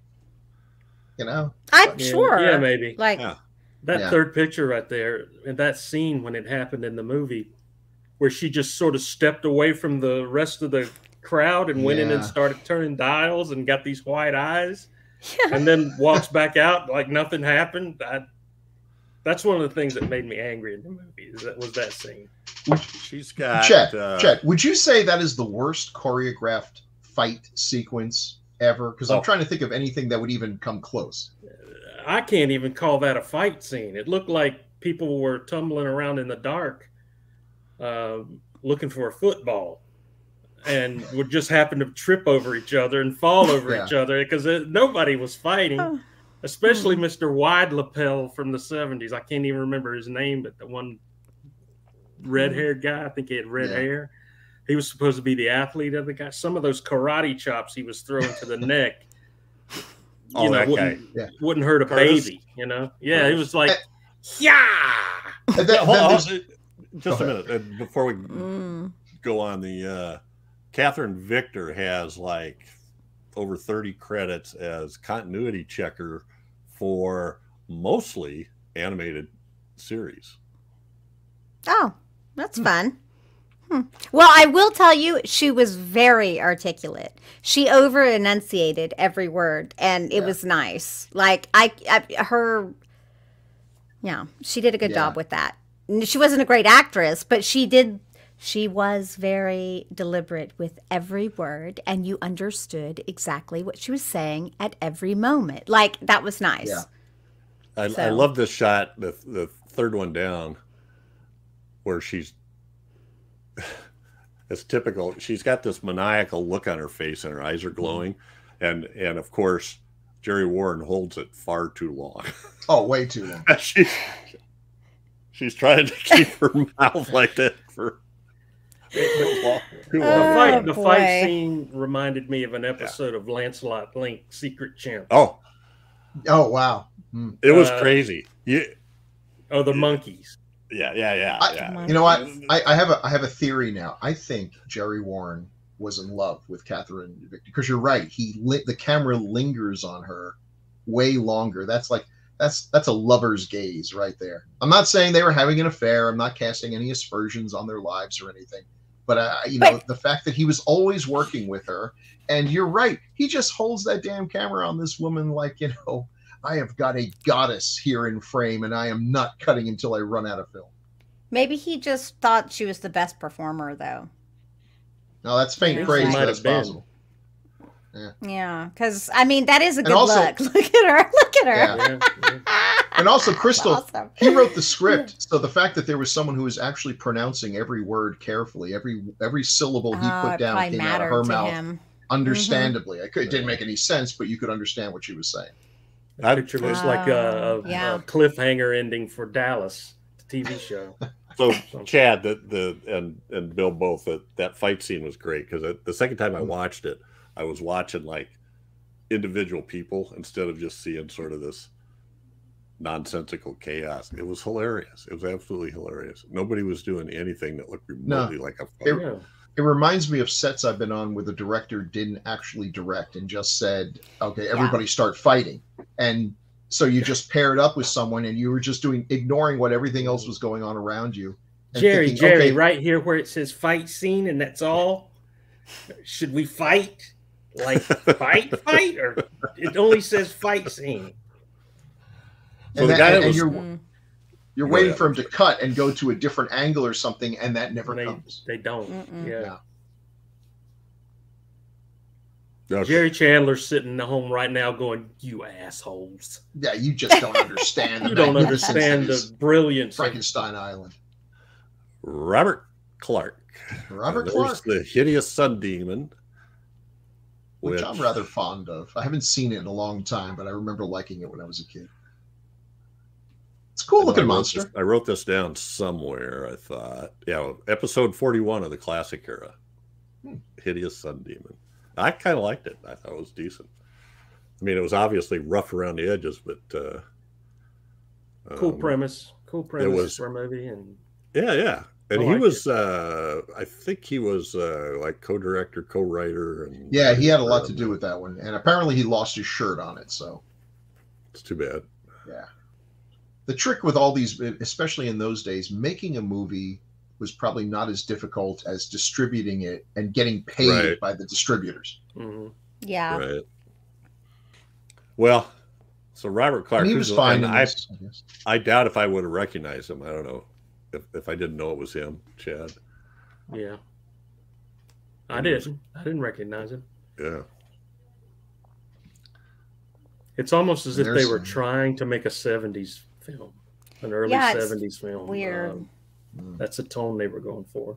I'm sure. Yeah, maybe. Like that third picture right there, and that scene when it happened in the movie, where she just sort of stepped away from the rest of the crowd and went in and started turning dials and got these wide eyes, and then walks back out like nothing happened. That's one of the things that made me angry in the movie. Was that scene? She's got Chad. Would you say that is the worst choreographed fight sequence ever? Because I'm trying to think of anything that would even come close. I can't even call that a fight scene. It looked like people were tumbling around in the dark looking for a football, and would just happen to trip over each other and fall over each other, because nobody was fighting, especially Mr. Wide Lapel from the 70s. I can't even remember his name, but the one red-haired guy, I think he had red hair. He was supposed to be the athlete of the guy. Some of those karate chops he was throwing to the neck, wouldn't hurt a baby, Yeah, it was like, just a minute before we go on. The Katherine Victor has like over 30 credits as continuity checker for mostly animated series. Oh, that's fun. Well, I will tell you, she was very articulate. She over-enunciated every word, and it was nice. Like, she did a good job with that. She wasn't a great actress, but she was very deliberate with every word, and you understood exactly what she was saying at every moment. Like, that was nice. Yeah. I love this shot, the third one down, where she's... It's typical. She's got this maniacal look on her face, and her eyes are glowing, and of course, Jerry Warren holds it far too long. Oh, way too long. she's trying to keep her mouth like that for too long. The fight scene reminded me of an episode of Lancelot Link, Secret Champ. Oh, wow! It was crazy. The monkeys. Yeah. You know what? I have a theory now. I think Jerry Warren was in love with Katherine Victor, because you're right. The camera lingers on her way longer. That's like that's a lover's gaze right there. I'm not saying they were having an affair. I'm not casting any aspersions on their lives or anything. But, the fact that he was always working with her, and you're right, he just holds that damn camera on this woman like, you know, I have got a goddess here in frame, and I am not cutting until I run out of film. Maybe he just thought she was the best performer, though. No, that's faint praise, but it's possible. Yeah, because, I mean, that is a good look. Look at her. Look at her. Yeah, yeah. And also, Crystal, awesome. He wrote the script, so the fact that there was someone who was actually pronouncing every word carefully, every syllable he put down came out of her mouth, understandably. Mm-hmm. It didn't make any sense, but you could understand what she was saying. I picture it was like a cliffhanger ending for Dallas, the TV show. So, Chad, and Bill both, that fight scene was great, because the second time I watched it, I was watching like individual people instead of just seeing sort of this nonsensical chaos. It was hilarious. It was absolutely hilarious. Nobody was doing anything that looked remotely like a fight. It reminds me of sets I've been on where the director didn't actually direct and just said, okay, everybody start fighting. And so you just paired up with someone and you were just ignoring what everything else was going on around you. And Jerry, okay, right here where it says fight scene and that's all. Should we fight? Like fight, or it only says fight scene. So you're waiting for him to cut and go to a different angle or something, and that never comes. They don't. Jerry Chandler's sitting at home right now going, "You assholes." Yeah, you just don't understand. You don't understand the brilliance. Frankenstein Island. Robert Clarke. Robert Clarke. The Hideous Sun Demon. Which I'm rather fond of. I haven't seen it in a long time, but I remember liking it when I was a kid. It's a cool-looking monster. I wrote this down somewhere, I thought. Yeah, episode 41 of the classic era. Hideous Sun Demon. I kind of liked it. I thought it was decent. I mean, it was obviously rough around the edges, but... cool premise. Cool premise for a movie. And... Yeah. And he was, I think he was like co-director, co-writer. And yeah, he had a lot to do with that one. And apparently he lost his shirt on it, so. It's too bad. Yeah. The trick with all these, especially in those days, making a movie was probably not as difficult as distributing it and getting paid by the distributors. Mm-hmm. Yeah. Right. Well, so Robert Clarke. He was fine. I doubt if I would have recognized him. I don't know. If I didn't know it was him, Chad. Yeah. I didn't recognize him. Yeah. It's almost as if they were trying to make a 70s film, an early 70s film. Weird. That's the tone they were going for.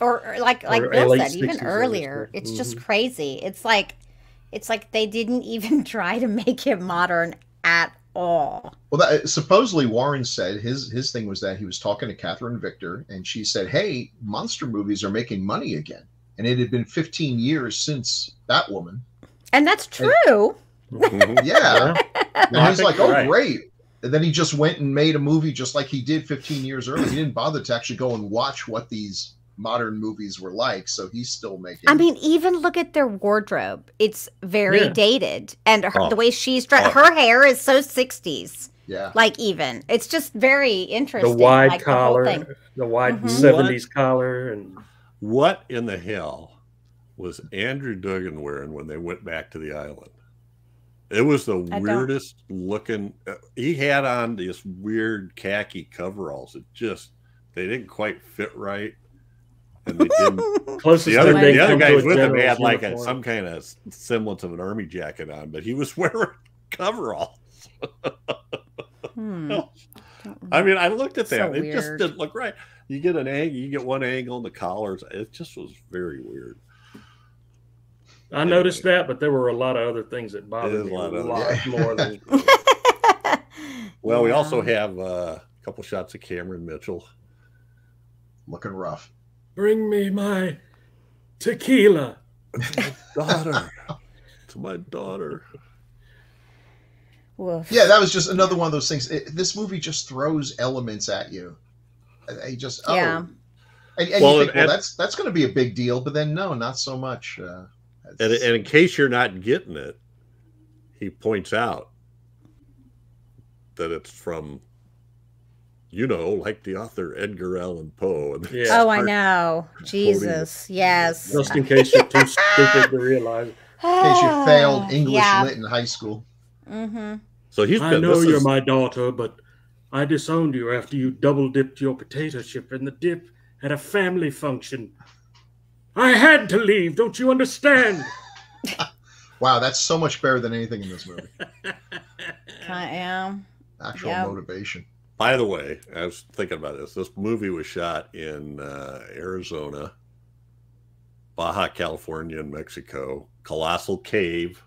Or like Bill said, even earlier. It's just crazy. It's like they didn't even try to make him modern at all. Well, supposedly Warren said his thing was that he was talking to Katherine Victor, and she said, "Hey, monster movies are making money again," and it had been 15 years since Batwoman. And that's true. And, and I was like, "Oh, great!" And then he just went and made a movie just like he did 15 years earlier. He didn't bother to actually go and watch what these modern movies were like, so he's still making. I mean, even look at their wardrobe; it's very dated, and the way she's dressed, her hair is so 60s. Yeah, like even it's just very interesting. The wide collar, the wide 70s collar, and what in the hell was Andrew Duggan wearing when they went back to the island? It was the weirdest looking. He had on these weird khaki coveralls. It just they didn't quite fit right. And they didn't. The other guys with him had like some kind of semblance of an army jacket on, but he was wearing coveralls. I mean, I looked at that; it just didn't look right. You get an angle, you get one angle, and the collars. It just was very weird. I noticed that, but there were a lot of other things that bothered me a lot more than. Well, we also have a couple shots of Cameron Mitchell looking rough. Bring me my tequila. To my daughter. Woof. Yeah, that was just another one of those things. This movie just throws elements at you. And you think, well, that's going to be a big deal, but then no, not so much. And in case you're not getting it, he points out that it's from you know, like the author Edgar Allan Poe. And yeah. Oh, I know. Jesus, yes. Just in case you're too stupid to realize. In case you failed English lit in high school. Mm-hmm. So he's been, I know you're my daughter, but I disowned you after you double-dipped your potato chip in the dip at a family function. I had to leave, don't you understand? Wow, that's so much better than anything in this movie. I am. Actual motivation. By the way, I was thinking about this. This movie was shot in Arizona, Baja California, and Mexico, Colossal Cave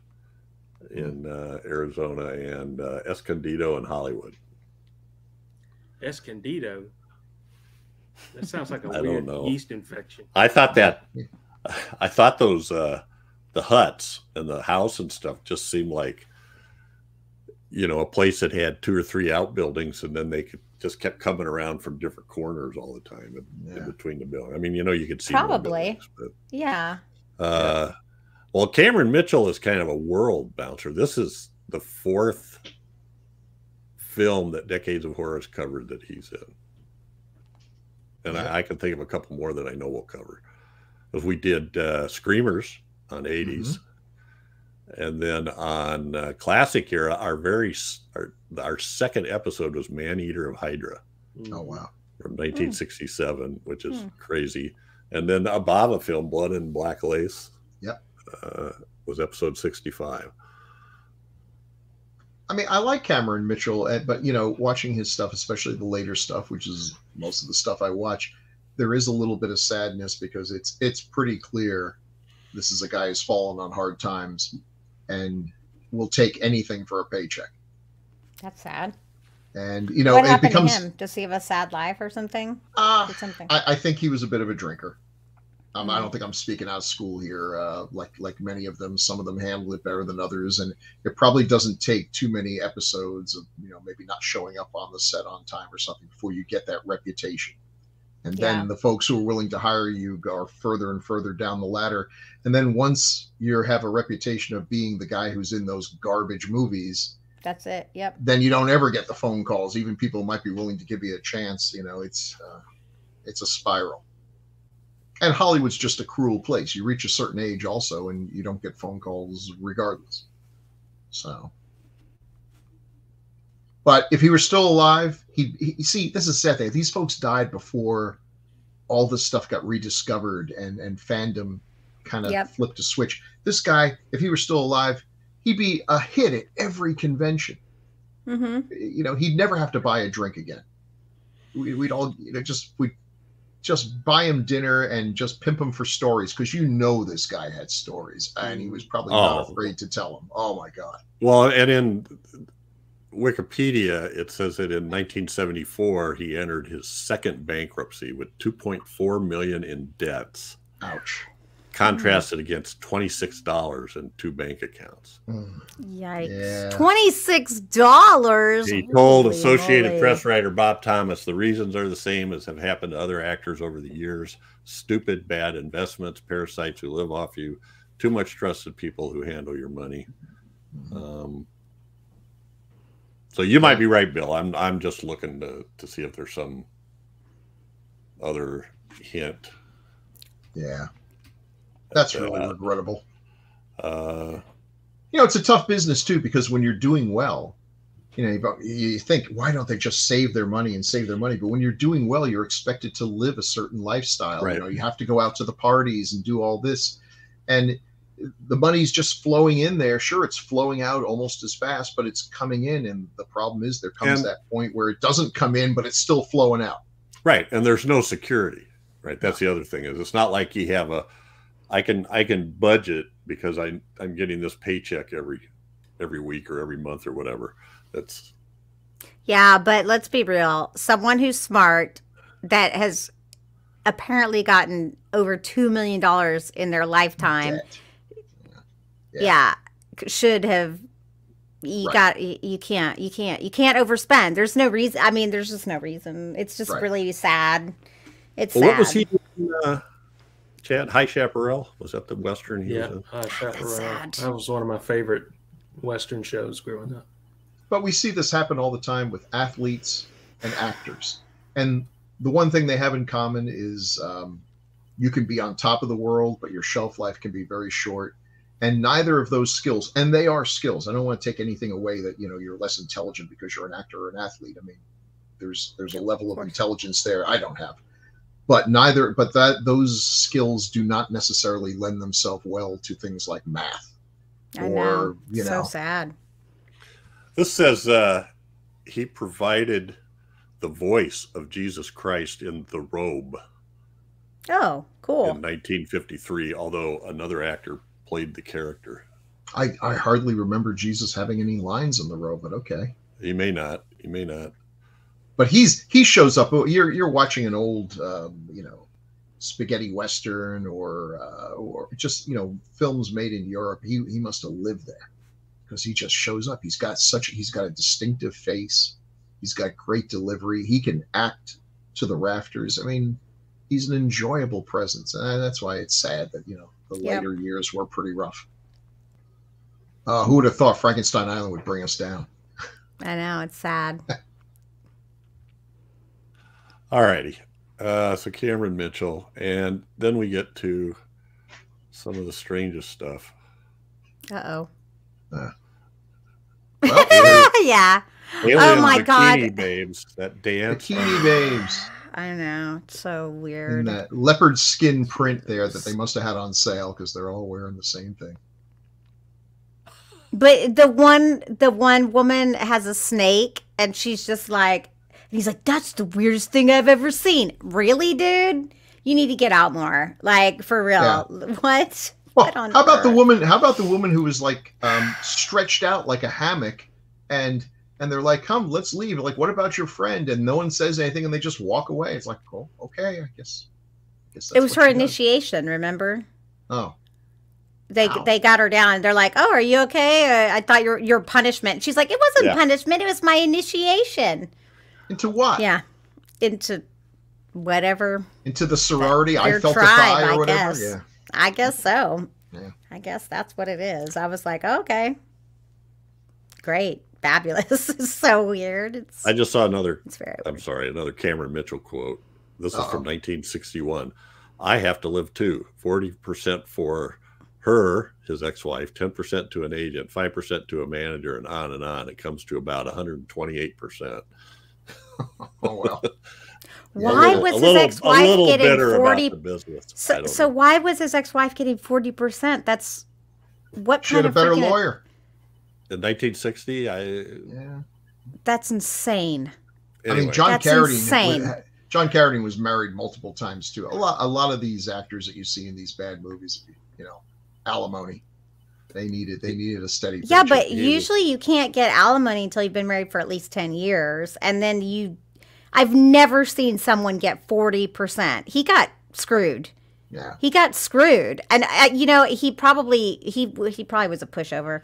in Arizona, and Escondido in Hollywood. Escondido? That sounds like a weird yeast infection. I thought that, I thought those, the huts and the house and stuff just seemed like, you know, a place that had 2 or 3 outbuildings, and then they could just kept coming around from different corners all the time in between the buildings. I mean, you know, you could see probably, but, well, Cameron Mitchell is kind of a world bouncer. This is the 4th film that Decades of Horror has covered that he's in. And I can think of a couple more that I know we'll cover. Because we did Screamers on 80s. Mm-hmm. And then on Classic Era, our 2nd episode was Man-Eater of Hydra. Oh, wow. From 1967, which is crazy. And then a Bava film, Blood and Black Lace, was episode 65. I mean, I like Cameron Mitchell, but, you know, watching his stuff, especially the later stuff, which is most of the stuff I watch, there is a little bit of sadness because it's pretty clear this is a guy who's fallen on hard times and will take anything for a paycheck. That's sad. And, you know, what happened to him? Does he have a sad life or something? I think he was a bit of a drinker. I don't think I'm speaking out of school here. Like many of them, some of them handle it better than others, and it probably doesn't take too many episodes of, you know, maybe not showing up on the set on time or something before you get that reputation, and then the folks who are willing to hire you go further and further down the ladder, and then once you have a reputation of being the guy who's in those garbage movies, that's it. Yep. Then you don't ever get the phone calls, even people might be willing to give you a chance. You know, it's a spiral. And Hollywood's just a cruel place. You reach a certain age also, and you don't get phone calls regardless. So, but if he were still alive, he see, this is sad thing. These folks died before all this stuff got rediscovered and fandom kind of flipped a switch. This guy, if he were still alive, he'd be a hit at every convention. Mm-hmm. You know, he'd never have to buy a drink again. We'd all, you know, just buy him dinner and just pimp him for stories, because you know this guy had stories, and he was probably not afraid to tell them. Oh, my God. Well, and in Wikipedia, it says that in 1974, he entered his 2nd bankruptcy with $2.4 million in debts. Ouch. Contrasted against $26 in 2 bank accounts. Yikes. Yeah. $26? He told Associated Press writer Bob Thomas, the reasons are the same as have happened to other actors over the years. Stupid, bad investments, parasites who live off you, too much trusted people who handle your money. So you might be right, Bill. I'm just looking to see if there's some other hint. Yeah. That's really regrettable. You know, it's a tough business, too, because when you're doing well, you know, you think, why don't they just save their money and save their money? But when you're doing well, you're expected to live a certain lifestyle. Right. You know, you have to go out to the parties and do all this. And the money's just flowing in there. Sure, it's flowing out almost as fast, but it's coming in. And the problem is there comes that point where it doesn't come in, but it's still flowing out. Right. And there's no security. Right. That's the other thing is it's not like you have a... I can budget because I'm getting this paycheck every week or every month or whatever. That's but let's be real. Someone who's smart that has apparently gotten over $2 million in their lifetime, should have. You can't overspend. There's no reason. I mean, there's just no reason. It's just really sad. It's sad. What was he doing, Chad, High Chaparral? Was that the Western? High Chaparral. That was one of my favorite Western shows growing up. But we see this happen all the time with athletes, and actors. And the one thing they have in common is you can be on top of the world, but your shelf life can be very short. And neither of those skills, and they are skills. I don't want to take anything away that, you know, you're less intelligent because you're an actor or an athlete. I mean, there's a level of intelligence there I don't have. But neither, but that those skills do not necessarily lend themselves well to things like math. I know. You know. So sad. This says he provided the voice of Jesus Christ in The Robe. Oh, cool. In 1953, although another actor played the character. I hardly remember Jesus having any lines in The Robe, but okay. He may not. He may not. But he shows up. You're watching an old you know, spaghetti western or just, you know, films made in Europe. He must have lived there because he just shows up. He's got a distinctive face. He's got great delivery. He can act to the rafters. I mean, he's an enjoyable presence, and that's why it's sad that, you know, the later years were pretty rough. Who would have thought Frankenstein Island would bring us down? I know, it's sad. All righty. So Cameron Mitchell, and then we get to some of the strangest stuff. Uh-oh. Well, yeah. Oh, my God. Babes that dance. Bikini babes. I know. It's so weird. And that leopard skin print there that they must have had on sale because they're all wearing the same thing. But the one woman has a snake, and she's just like, and he's like, that's the weirdest thing I've ever seen. Really, dude? You need to get out more. Like, for real. Yeah. What? Well, how about the woman? How about the woman who was like stretched out like a hammock, and they're like, come, let's leave. Like, what about your friend? And no one says anything, and they just walk away. It's like, cool, okay, I guess that's it was her initiation, remember? Oh. They got her down. They're like, oh, are you okay? I thought your punishment. She's like, it wasn't punishment. It was my initiation. Into what? Yeah, into whatever. Into the sorority. I felt tribe, the fire or whatever. Guess. Yeah, I guess so. Yeah, I guess that's what it is. I was like, oh, okay, great, fabulous. It's so weird. It's. I just saw another. It's very. I'm sorry, another Cameron Mitchell quote. This is from 1961. I have to live too. 40% for her, his ex-wife. 10% to an agent. 5% to a manager, and on. It comes to about 128%. Oh well. Why was his ex-wife getting 40? So why was his ex-wife getting 40%? That's what she kind of. She had a better lawyer. In 1960, yeah. That's insane. Anyway. I mean, John Carradine was married multiple times too. A lot of these actors that you see in these bad movies, you know, alimony. They needed a steady paycheck. Yeah, but usually you can't get alimony until you've been married for at least 10 years. And then I've never seen someone get 40%. He got screwed. Yeah. He got screwed. And, you know, he probably was a pushover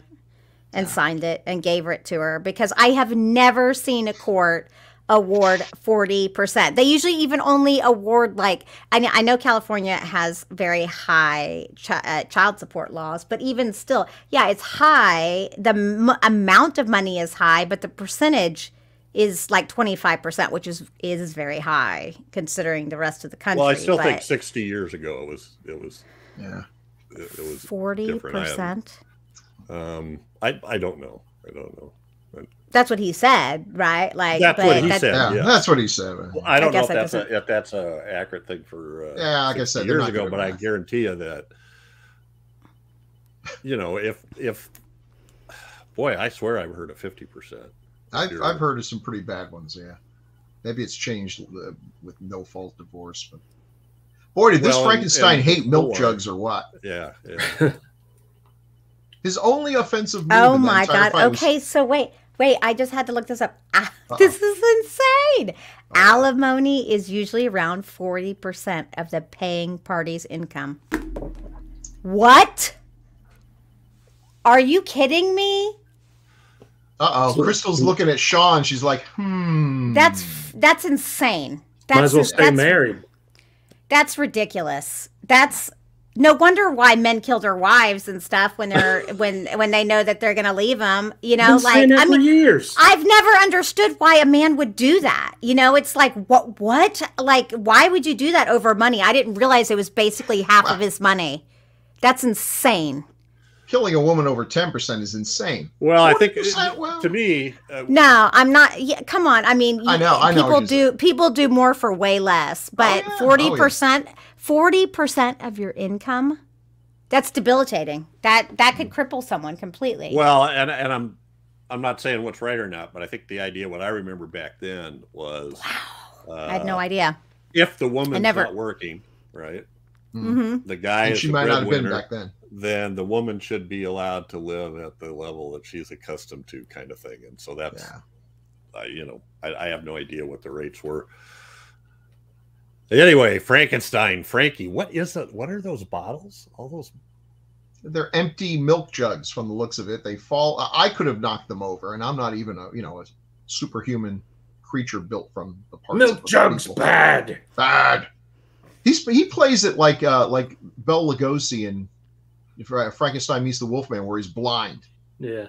and signed it and gave it to her, because I have never seen a court award 40%. They usually even only award, like, I know California has very high child support laws, but even still, yeah, it's high. The amount of money is high, but the percentage is like 25%, which is very high considering the rest of the country. Well, I still think 60 years ago it was 40%. I don't know. I don't know. That's what he said, right? Like, that's what he said. Yeah, that's what he said. Well, I don't know if that's an accurate thing for yeah, like I said, years ago, but I guarantee you that, you know, if boy, I swear I've heard of 50%. I've heard of some pretty bad ones. Yeah, maybe it's changed with no fault divorce. But boy, did this Frankenstein hate milk jugs or what? Yeah, yeah. His only offensive move. Oh my God! Okay, so wait, I just had to look this up. This is insane. Alimony is usually around 40% of the paying party's income. What? Are you kidding me? Uh-oh. Crystal's looking at Sean. She's like, hmm. That's insane. Might as well stay married. That's ridiculous. That's No wonder why men killed their wives and stuff when they're when they know that they're going to leave them. You know, like, I mean, years. I've never understood why a man would do that. You know, it's like, what? Like, why would you do that over money? I didn't realize it was basically half of his money. That's insane. Killing a woman over 10% is insane. Well, I think to me, no, I'm not. Yeah, come on, I mean, you, I know, people do more for way less, but 40%, 40% of your income, that's debilitating. That could cripple someone completely. Well, and I'm not saying what's right or not, but I think the idea, what I remember back then was, wow, I had no idea. If the woman's not working, right? Mm-hmm. The guy, and she might not have been back then. Then the woman should be allowed to live at the level that she's accustomed to, kind of thing. And so that's, you know, I have no idea what the rates were. Anyway, Frankenstein, Frankie, what is that? What are those bottles? All those? They're empty milk jugs from the looks of it. They fall. I could have knocked them over, and I'm not even a, you know, a superhuman creature built from the parts. Milk jugs, bad, bad. He plays it like Bela Lugosi in Frankenstein Meets the Wolfman, where he's blind. Yeah,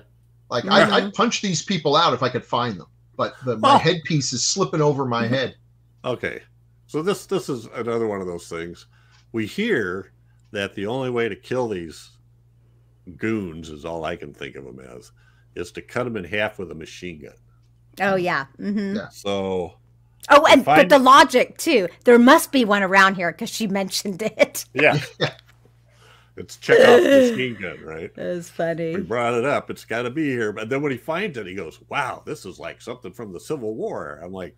like I'd punch these people out if I could find them, but my headpiece is slipping over my head. Okay, so this is another one of those things. We hear that the only way to kill these goons, is all I can think of them as, is to cut them in half with a machine gun. Oh yeah, yeah. So. Oh, and but the logic too. There must be one around here because she mentioned it. Yeah, it's check out the machine gun, right? That was funny. We brought it up. It's got to be here. But then when he finds it, he goes, "Wow, this is like something from the Civil War." I'm like,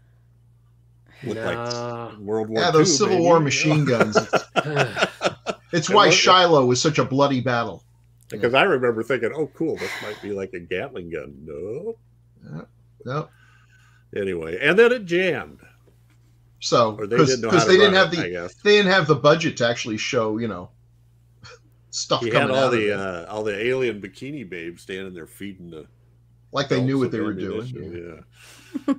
like World War II, those Civil War machine guns. It's why Shiloh was such a bloody battle. Because I remember thinking, "Oh, cool, this might be like a Gatling gun." No, no. Anyway, and then it jammed. So because they didn't have the budget to actually show, you know, stuff. He had all the alien bikini babes standing there feeding the, like they knew what they were doing. Yeah.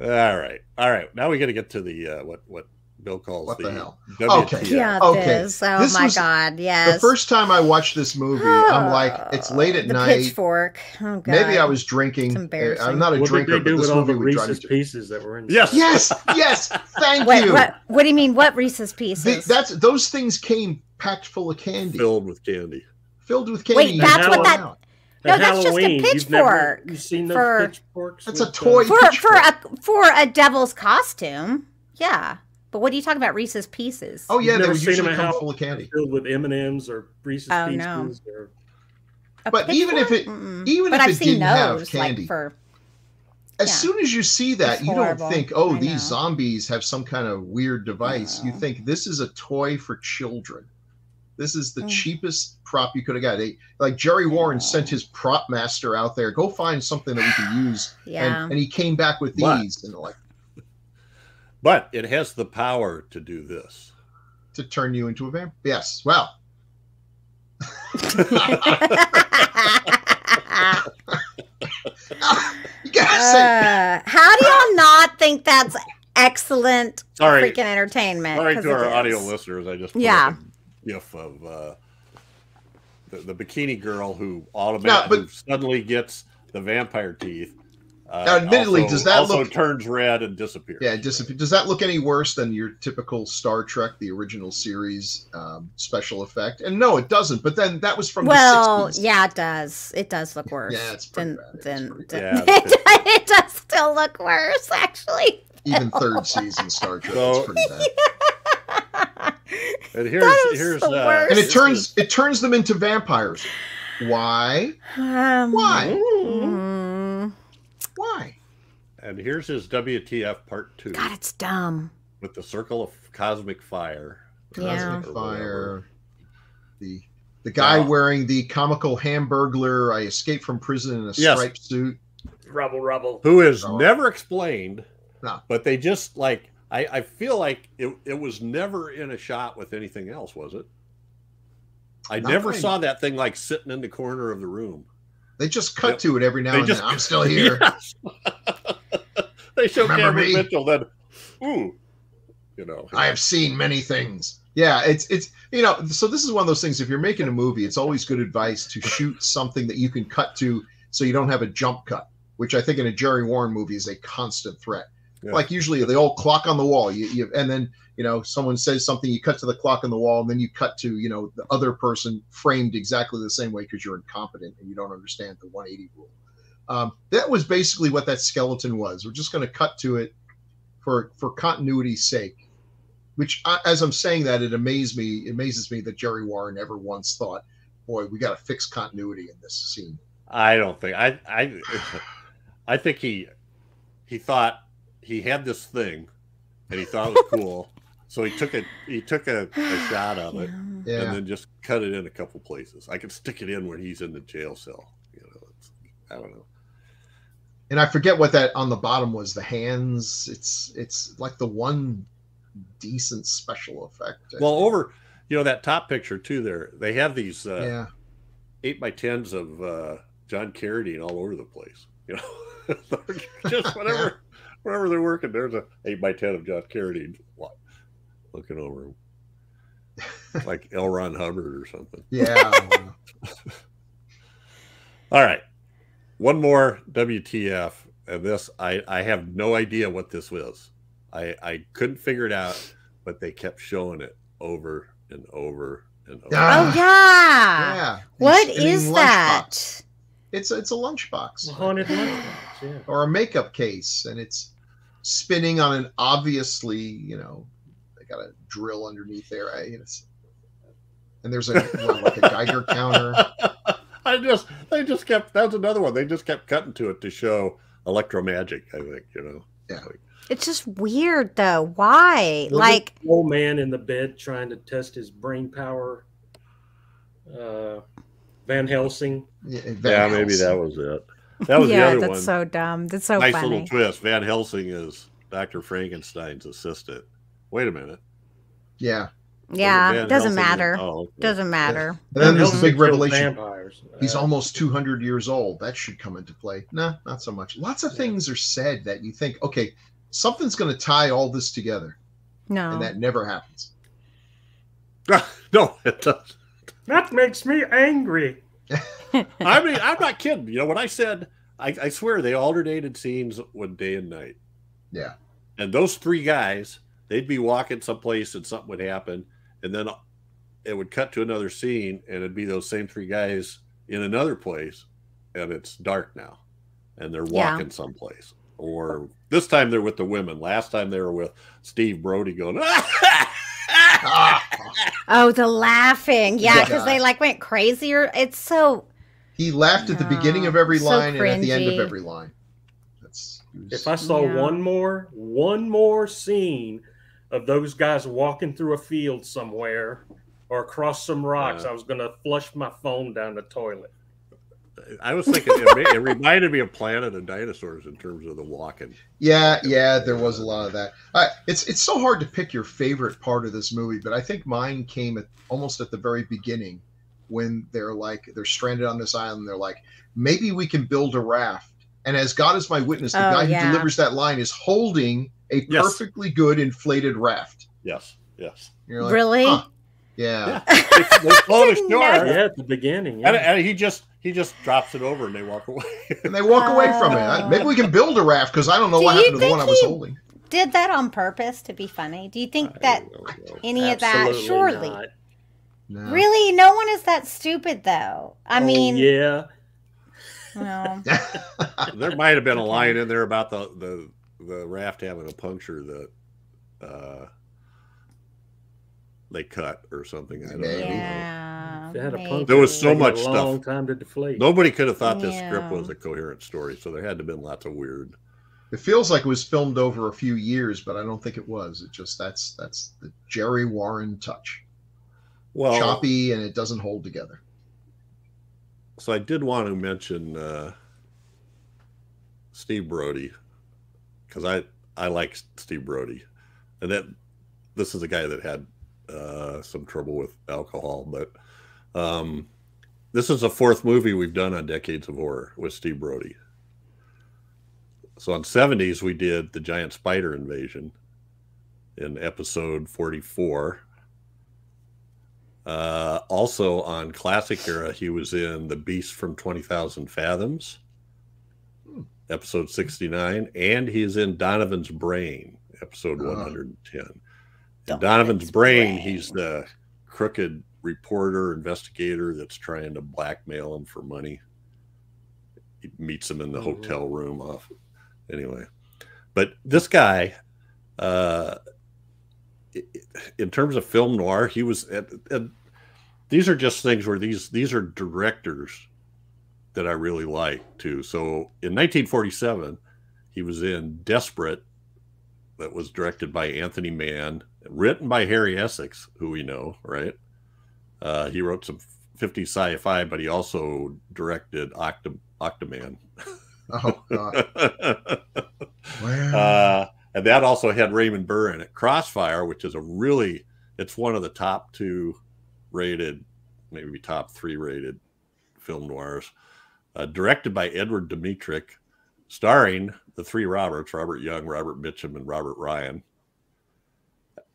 All right, all right. Now we got to get to the what Bill calls what the hell. WTF. Okay, yeah, okay. Oh my God, yes. The first time I watched this movie, I'm like, it's late at night. Pitchfork. Oh, God. Maybe I was drinking. I'm not a drinker, but this movie was Reese's Pieces that were in. Yes, yes, yes. Thank you. What do you mean? What Reese's Pieces? Those things came packed full of candy, filled with candy, filled with candy. Wait, that's what that. No, that's Halloween. Just a pitchfork. You've seen those pitchforks? That's a toy for a devil's costume. Yeah. But what are you talking about, Reese's Pieces? Oh yeah, they were usually full of candy, filled with M&Ms or Reese's Pieces. No. But even if it, even if it didn't have candy, as soon as you see that, you don't think, "Oh, these zombies have some kind of weird device." You think this is a toy for children. This is the cheapest prop you could have got. They, like Jerry Warren sent his prop master out there, go find something that we can use. Yeah, and he came back with these, and like. But it has the power to do this. To turn you into a vampire? Yes. Well. You gotta say. How do y'all not think that's excellent freaking entertainment? Sorry to our audio listeners. I just put up a gif of the bikini girl who automatically suddenly gets the vampire teeth. Admittedly, also, does that also look turns red and disappears? Yeah, disappears. Does that look any worse than your typical Star Trek, the original series special effect? And no, it doesn't. But then that was from the 60s. Yeah, it does. It does look worse. Yeah, it's pretty bad. It does still look worse, actually. Even third season Star Trek is pretty bad. Yeah. And here's the worst. And it turns them into vampires. Why? Why? Why? And here's his WTF part 2. God, it's dumb. With the circle of cosmic fire. Cosmic fire. The guy wearing the comical Hamburglar, I escaped from prison in a striped suit. Rubble. Who is never explained. No. But they just, like, I feel like it was never in a shot with anything else, was it? I never saw that thing, like, sitting in the corner of the room. They just cut to it every now and then. I'm still here. Yes. They show Cameron Mitchell then, ooh, you know. I have seen many things. Yeah, it's you know, so this is one of those things. If you're making a movie, it's always good advice to shoot something that you can cut to, so you don't have a jump cut, which I think in a Jerry Warren movie is a constant threat. Yeah. Like usually the old clock on the wall, and then you know someone says something, you cut to the clock on the wall, and then you cut to you know the other person framed exactly the same way because you're incompetent and you don't understand the 180 rule. That was basically what that skeleton was. We're just going to cut to it for continuity's sake. Which, as I'm saying that, it amazes me that Jerry Warren ever once thought, "Boy, we got to fix continuity in this scene." I don't think I think he thought he had this thing, and he thought it was cool, so he took a shot of it, yeah. And then just cut it in a couple places. I could stick it in when he's in the jail cell. You know, it's, I don't know. And I forget what that on the bottom was. The hands. It's like the one decent special effect. Well, over you know that top picture too. There they have these 8x10s of John Carradine all over the place. You know, just whatever, wherever they're working, there's a 8x10 of John Carradine looking over him, like L. Ron Hubbard or something. Yeah. All right, one more WTF, and this I have no idea what this is. I couldn't figure it out, but they kept showing it over and over and over. Oh, yeah. Yeah. What is that? Box. It's a lunchbox. A haunted lunchbox, yeah. Or a makeup case, and it's spinning on an obviously, you know, they got a drill underneath there. And there's a like a Geiger counter. That's another one. They just kept cutting to it to show electromagic, I think, you know. Yeah. Like, it's just weird, though. Why? Well, like old man in the bed trying to test his brain power. Van Helsing. Yeah, maybe that was it. That was the other one. Yeah, that's so dumb. That's so funny. Nice little twist. Van Helsing is Dr. Frankenstein's assistant. Wait a minute. Yeah. Yeah, doesn't matter. Oh, okay. Doesn't matter. And then there's a big revelation. He's almost 200 years old. That should come into play. Nah, not so much. Lots of things are said that you think, okay, something's going to tie all this together. No. And that never happens. No, it doesn't. That makes me angry. I mean, I'm not kidding. You know, when I said, I swear they alternated scenes with day and night. Yeah. And those three guys, they'd be walking someplace and something would happen. And then it would cut to another scene and it'd be those same three guys in another place. And it's dark now. And they're walking someplace. Or this time they're with the women. Last time they were with Steve Brodie going, oh, the laughing. Yeah, because they like went crazier. It's so. He laughed at the beginning of every line and at the end of every line. If I saw one more scene of those guys walking through a field somewhere or across some rocks, I was going to flush my phone down the toilet. I was thinking it reminded me of Planet of Dinosaurs in terms of the walking. Yeah, there was a lot of that. It's so hard to pick your favorite part of this movie, but I think mine came almost at the very beginning when they're stranded on this island. They're like, maybe we can build a raft. And as God is my witness, the guy who delivers that line is holding a perfectly good inflated raft. Yes. You're like, really? Huh. Yeah. They float ashore. Yeah, at the beginning. Yeah. And he just drops it over and they walk away. And they walk away from it. Maybe we can build a raft because I don't know what happened to the one I was holding. Did that on purpose to be funny? Do you think that any of that? Surely. No. Really? No one is that stupid, though. I mean. Yeah. No. There might have been a line in there about the raft having a puncture that they cut or something. I don't know. There was so much stuff. Long time to deflate. Nobody could have thought this script was a coherent story, so there had to have been lots of weird. It feels like it was filmed over a few years, but I don't think it was. It just that's the Jerry Warren touch. Well, choppy and it doesn't hold together. So I did want to mention Steve Brodie because I like Steve Brodie, and that this is a guy that had some trouble with alcohol, but. This is the fourth movie we've done on Decades of Horror with Steve Brodie. So on 70s, we did the giant spider invasion in episode 44. Also on Classic Era, he was in The Beast from 20,000 Fathoms, episode 69, and he's in Donovan's Brain, episode 110. In Donovan's Brain, he's the crooked reporter, investigator that's trying to blackmail him for money. He meets him in the hotel room off. Anyway, but this guy, in terms of film noir, he was at these are just things where these are directors that I really like too. So in 1947, he was in Desperate, that was directed by Anthony Mann, written by Harry Essex, who we know, right? He wrote some 50 sci-fi, but he also directed Octoman. Oh, God. Wow. And that also had Raymond Burr in it. Crossfire, which is a really, it's one of the top two rated, maybe top three rated film noirs, directed by Edward Dmytrek, starring the three Roberts, Robert Young, Robert Mitchum, and Robert Ryan.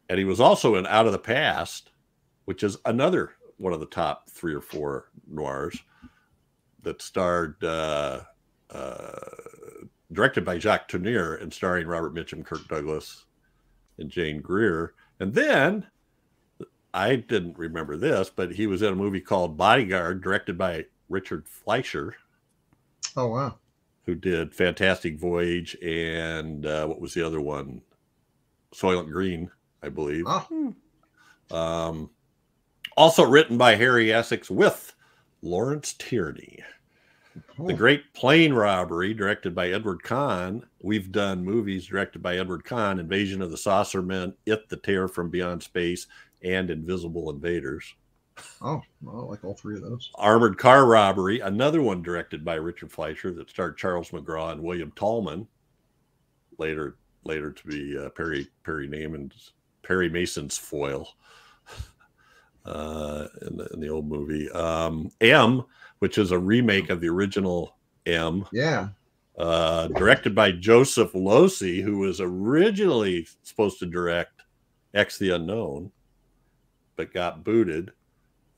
And he was also in Out of the Past, which is another one of the top three or four noirs that starred, directed by Jacques Tourneur and starring Robert Mitchum, Kirk Douglas, and Jane Greer. And then, I didn't remember this, but he was in a movie called Bodyguard, directed by Richard Fleischer. Oh, wow. Who did Fantastic Voyage and what was the other one? Soylent Green, I believe. Oh. Also written by Harry Essex with Lawrence Tierney. Oh. The Great Plane Robbery, directed by Edward Kahn. We've done movies directed by Edward Kahn, Invasion of the Saucer Men, It, The Terror from Beyond Space, and Invisible Invaders. Oh, well, I like all three of those. Armored Car Robbery, another one directed by Richard Fleischer that starred Charles McGraw and William Tallman, later to be Perry Mason's foil. In the old movie, M, which is a remake of the original M. Yeah. Directed by Joseph Losey, who was originally supposed to direct X the Unknown, but got booted.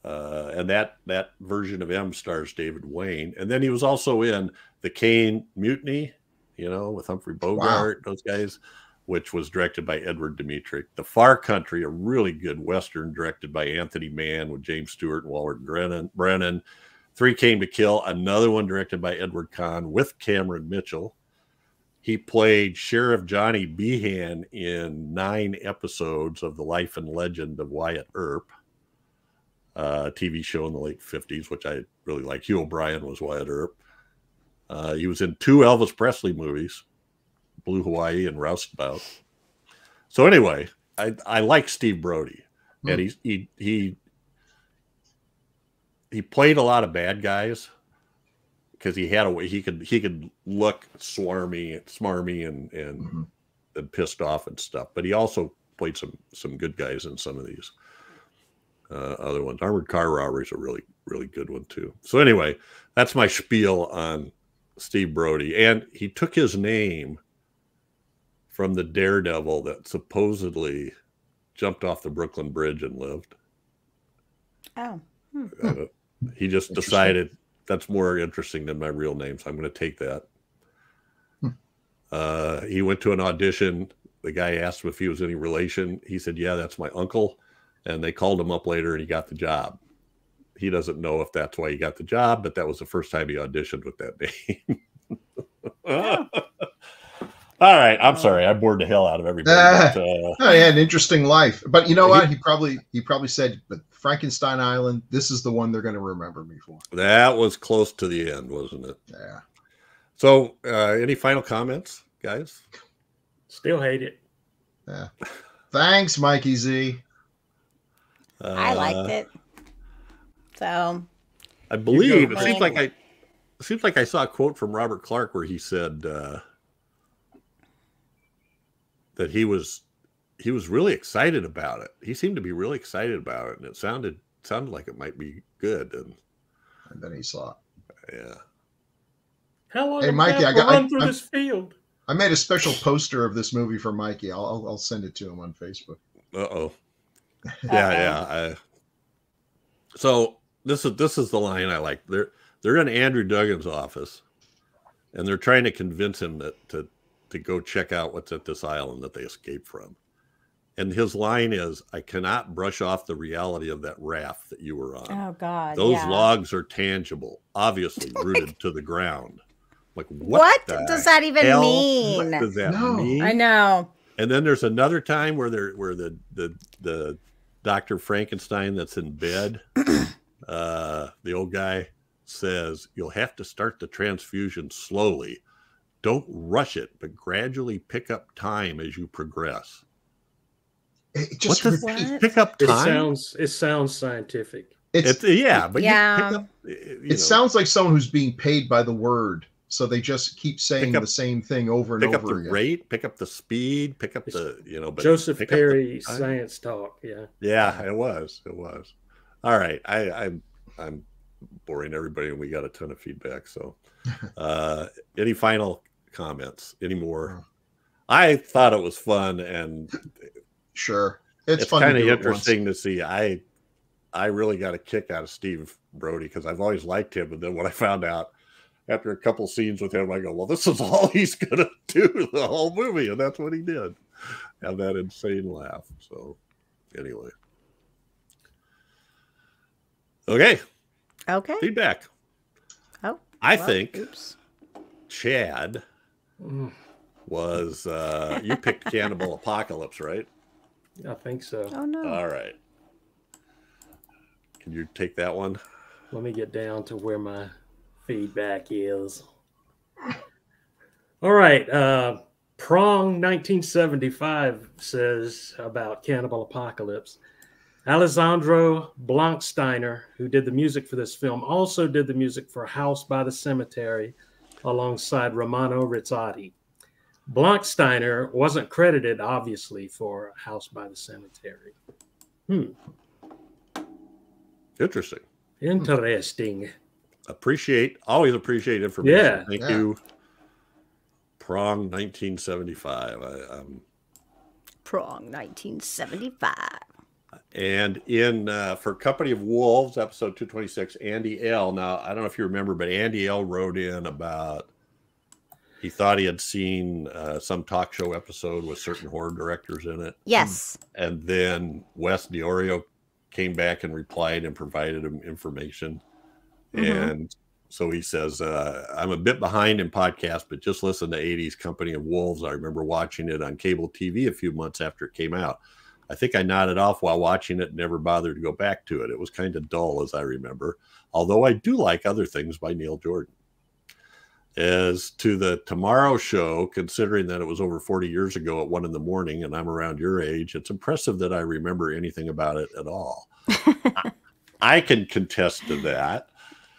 And that version of M stars David Wayne. And then he was also in The Kane Mutiny, you know, with Humphrey Bogart, wow, those guys, which was directed by Edward Dmytrek. The Far Country, a really good Western directed by Anthony Mann with James Stewart and Walter Brennan. Three Came to Kill, another one directed by Edward Kahn with Cameron Mitchell. He played Sheriff Johnny Behan in 9 episodes of The Life and Legend of Wyatt Earp, a TV show in the late 50s, which I really like. Hugh O'Brien was Wyatt Earp. He was in 2 Elvis Presley movies, Blue Hawaii and Roustabout. So anyway, I like Steve Brodie, and he played a lot of bad guys because he had a way he could look smarmy and pissed off and stuff. But he also played some good guys in some of these other ones. Armored Car Robbery is a really good one too. So anyway, that's my spiel on Steve Brodie, and he took his name from the daredevil that supposedly jumped off the Brooklyn Bridge and lived. Oh. Hmm. He just decided that's more interesting than my real name, so I'm going to take that. Hmm. He went to an audition. The guy asked him if he was any relation. He said, yeah, that's my uncle. And they called him up later, and he got the job. He doesn't know if that's why he got the job, but that was the first time he auditioned with that name. Yeah. All right, I'm sorry, I bored the hell out of everybody. But he had an interesting life, but you know what? He probably said, "But Frankenstein Island, this is the one they're going to remember me for." That was close to the end, wasn't it? Yeah. So, any final comments, guys? Still hate it. Yeah. Thanks, Mikey Z. I liked it. So, I believe it seems like I saw a quote from Robert Clarke where he said, that he was really excited about it. He seemed to be really excited about it, and it sounded like it might be good. And then he saw it. Yeah. How long? Hey, Mikey, I got this field. I made a special poster of this movie for Mikey. I'll send it to him on Facebook. Uh oh. Yeah, yeah. So this is the line I like. They're in Andrew Duggan's office, and they're trying to convince him that to go check out what's at this island that they escaped from. And his line is, "I cannot brush off the reality of that raft that you were on. Oh, God. Those logs are tangible, obviously rooted to the ground." Like, what does that even mean? What does that mean? I know. And then there's another time where the Dr. Frankenstein that's in bed, the old guy says, "You'll have to start the transfusion slowly. Don't rush it, but gradually pick up time as you progress." It just pick up time. It sounds scientific. It's, but you pick up, it sounds like someone who's being paid by the word, so they just keep saying the same thing over and over again. Pick up the rate, pick up the speed, pick up the Joseph Perry science talk. Yeah, yeah, it was. All right, I'm boring everybody, and we got a ton of feedback. So, any final comments? Any more? I thought it was fun and. Sure, it's kind of interesting to see. I really got a kick out of Steve Brodie because I've always liked him, and then when I found out after a couple scenes with him, I go, "Well, this is all he's gonna do the whole movie," and that's what he did. Have that insane laugh. So, anyway, okay, feedback. Oh, I think Chad was. You picked Cannibal Apocalypse, right? I think so. Oh, no. All right. Can you take that one? Let me get down to where my feedback is. All right. Prong 1975 says about Cannibal Apocalypse. Alessandro Blanksteiner, who did the music for this film, also did the music for House by the Cemetery alongside Romano Rizzotti. Blanksteiner wasn't credited, obviously, for House by the Cemetery. Interesting. Always appreciate information. Yeah. Thank you. Prong 1975. Prong 1975. And in for Company of Wolves, episode 226, Andy L. Now, I don't know if you remember, but Andy L. wrote in about he thought he had seen some talk show episode with certain horror directors in it. Yes. And then Wes Diorio came back and replied and provided him information. And so he says, "I'm a bit behind in podcast, but just listen to 80s Company of Wolves. I remember watching it on cable TV a few months after it came out. I think I nodded off while watching it and never bothered to go back to it. It was kind of dull, as I remember, although I do like other things by Neil Jordan. As to the Tomorrow Show, considering that it was over 40 years ago at 1 in the morning and I'm around your age, it's impressive that I remember anything about it at all." I can contest to that.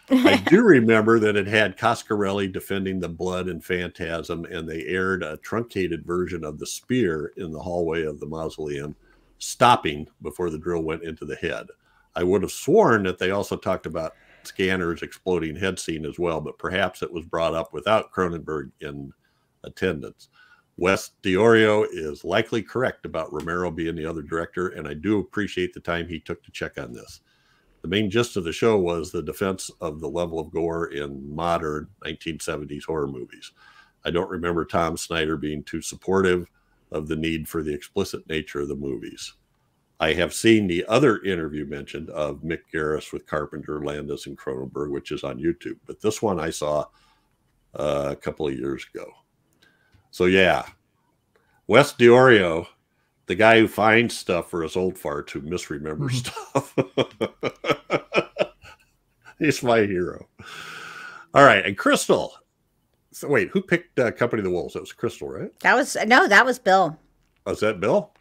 I do remember that it had Coscarelli defending the blood and phantasm, and they aired a truncated version of the spear in the hallway of the mausoleum, stopping before the drill went into the head. I would have sworn that they also talked about Scanner's exploding head scene as well, but perhaps it was brought up without Cronenberg in attendance. Wes Diorio is likely correct about Romero being the other director, and I do appreciate the time he took to check on this. The main gist of the show was the defense of the level of gore in modern 1970s horror movies. I don't remember Tom Snyder being too supportive of the need for the explicit nature of the movies. I have seen the other interview mentioned of Mick Garris with Carpenter, Landis, and Cronenberg, which is on YouTube. But this one I saw a couple of years ago. So, yeah. Wes Diorio, the guy who finds stuff for us old farts who misremember stuff. He's my hero. All right. And Crystal. So, wait, who picked Company of the Wolves? That was Crystal, right? No, that was Bill. Oh, is that Bill?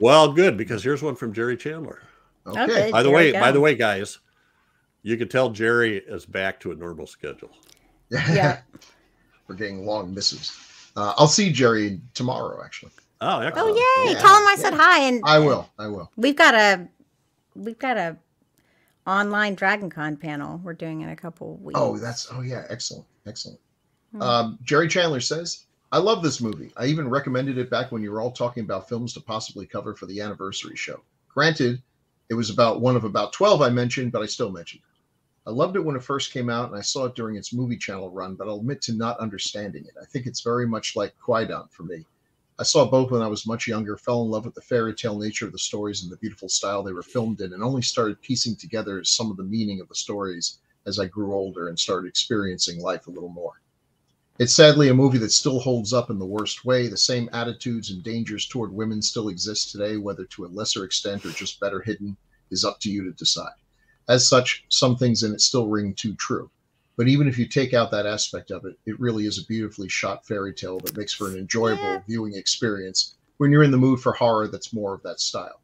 Well, good, because here's one from Jerry Chandler. Okay. By the way, guys, you can tell Jerry is back to a normal schedule. Yeah. We're getting long misses. I'll see Jerry tomorrow, actually. Oh, excellent. Oh, yay! Yeah. Tell him I said hi, and I will. We've got a online Dragon Con panel we're doing in a couple of weeks. Oh yeah, excellent. Jerry Chandler says, "I love this movie. I even recommended it back when you were all talking about films to possibly cover for the anniversary show. Granted, It was about one of about 12 I mentioned, but I still mentioned it. I loved it when it first came out, and I saw it during its movie channel run, but I'll admit to not understanding it. I think it's very much like Qui-Gon for me. I saw both when I was much younger, fell in love with the fairy tale nature of the stories and the beautiful style they were filmed in, and only started piecing together some of the meaning of the stories as I grew older and started experiencing life a little more. It's sadly a movie that still holds up in the worst way. The same attitudes and dangers toward women still exist today, whether to a lesser extent or just better hidden is up to you to decide. As such, some things in it still ring too true. But even if you take out that aspect of it, it really is a beautifully shot fairy tale that makes for an enjoyable viewing experience when you're in the mood for horror that's more of that style.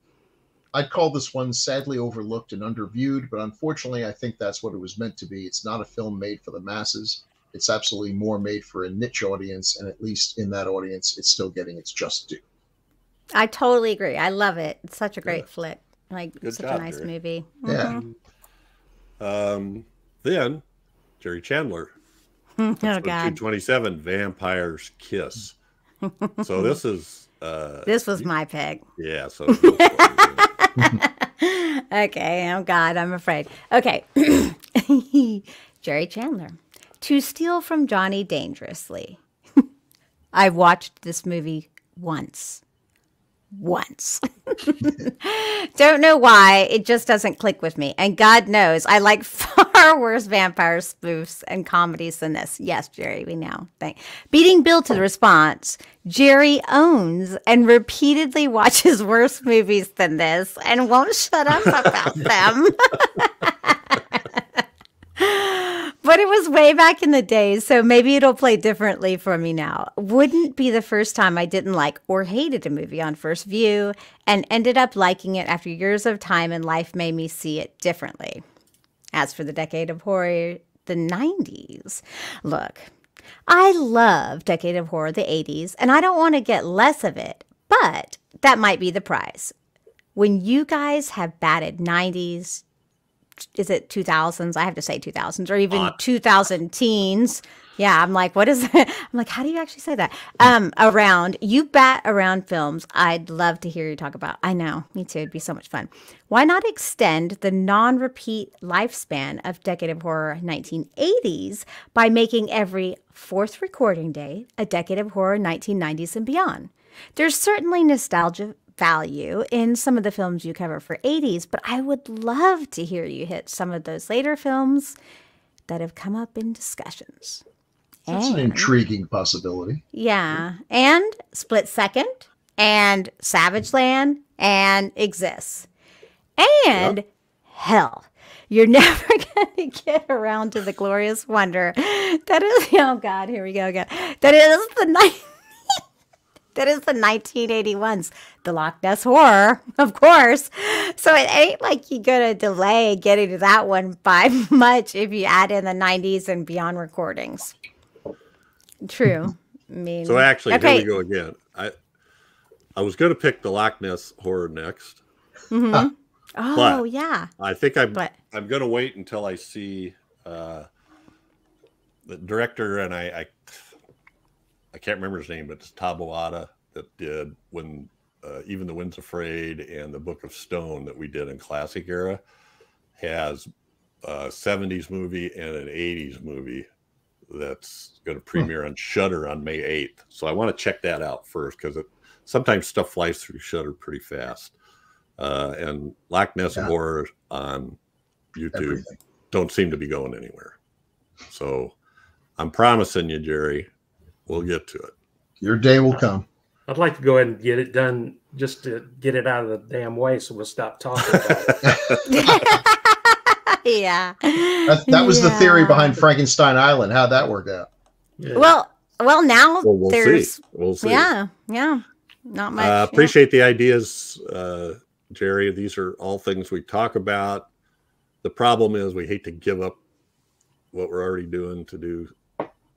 I'd call this one sadly overlooked and underviewed, but unfortunately I think that's what it was meant to be. It's not a film made for the masses. It's absolutely more made for a niche audience, and at least in that audience, it's still getting its just due. I totally agree. I love it. It's such a great flick. Like, such a nice movie. Yeah. Mm-hmm. Then Jerry Chandler. Oh, God. 227, Vampire's Kiss. So this is... this was my pick. Yeah, so... Okay, oh, God, I'm afraid. Okay. Jerry Chandler. To Steal from Johnny Dangerously. I watched this movie once. Once. Don't know why. It just doesn't click with me. And God knows I like far worse vampire spoofs and comedies than this. Yes, Jerry, we know. Beating Bill to the response, Jerry owns and repeatedly watches worse movies than this and won't shut up about them. But it was way back in the day, so maybe it'll play differently for me now. Wouldn't be the first time I didn't like or hated a movie on first view and ended up liking it after years of time and life made me see it differently. As for the Decade of Horror, the 90s. Look, I love Decade of Horror, the 80s, and I don't want to get less of it, but that might be the prize. When you guys have batted 90s, is it 2000s? I have to say 2000s or even 2010s. Yeah, I'm like, what is that? I'm like, how do you actually say that? Around, you bat around films I'd love to hear you talk about. I know, me too. It'd be so much fun. Why not extend the non-repeat lifespan of Decade of Horror 1980s by making every fourth recording day a Decade of Horror 1990s and beyond? There's certainly nostalgia value in some of the films you cover for 80s, but I would love to hear you hit some of those later films that have come up in discussions. That's an intriguing possibility. Yeah. And Split Second and Savage Land and Exists. And hell, you're never going to get around to the glorious wonder that is, oh God, here we go again. That is the night. That is the 1981's The Loch Ness Horror, of course. So it ain't like you're going to delay getting to that one by much if you add in the 90s and beyond recordings. True. I mean, so actually, here we go again. I was going to pick The Loch Ness Horror next. Mm-hmm. Oh, yeah. I think I'm going to wait until I see the director, and I can't remember his name, but it's Taboada that did when Even the Wind's Afraid and the Book of Stone that we did in Classic Era has a 70s movie and an 80s movie that's going to premiere on Shudder on May 8th. So I want to check that out first because sometimes stuff flies through Shudder pretty fast. And Loch Ness Horror on YouTube don't seem to be going anywhere. So I'm promising you, Jerry, we'll get to it. Your day will come. I'd like to go ahead and get it done just to get it out of the damn way so we'll stop talking about it. Yeah. That was the theory behind Frankenstein Island, how that worked out. Yeah. Well, now we'll there's... See. We'll see. Yeah, yeah. Not much. Appreciate the ideas, Jerry. These are all things we talk about. The problem is we hate to give up what we're already doing to do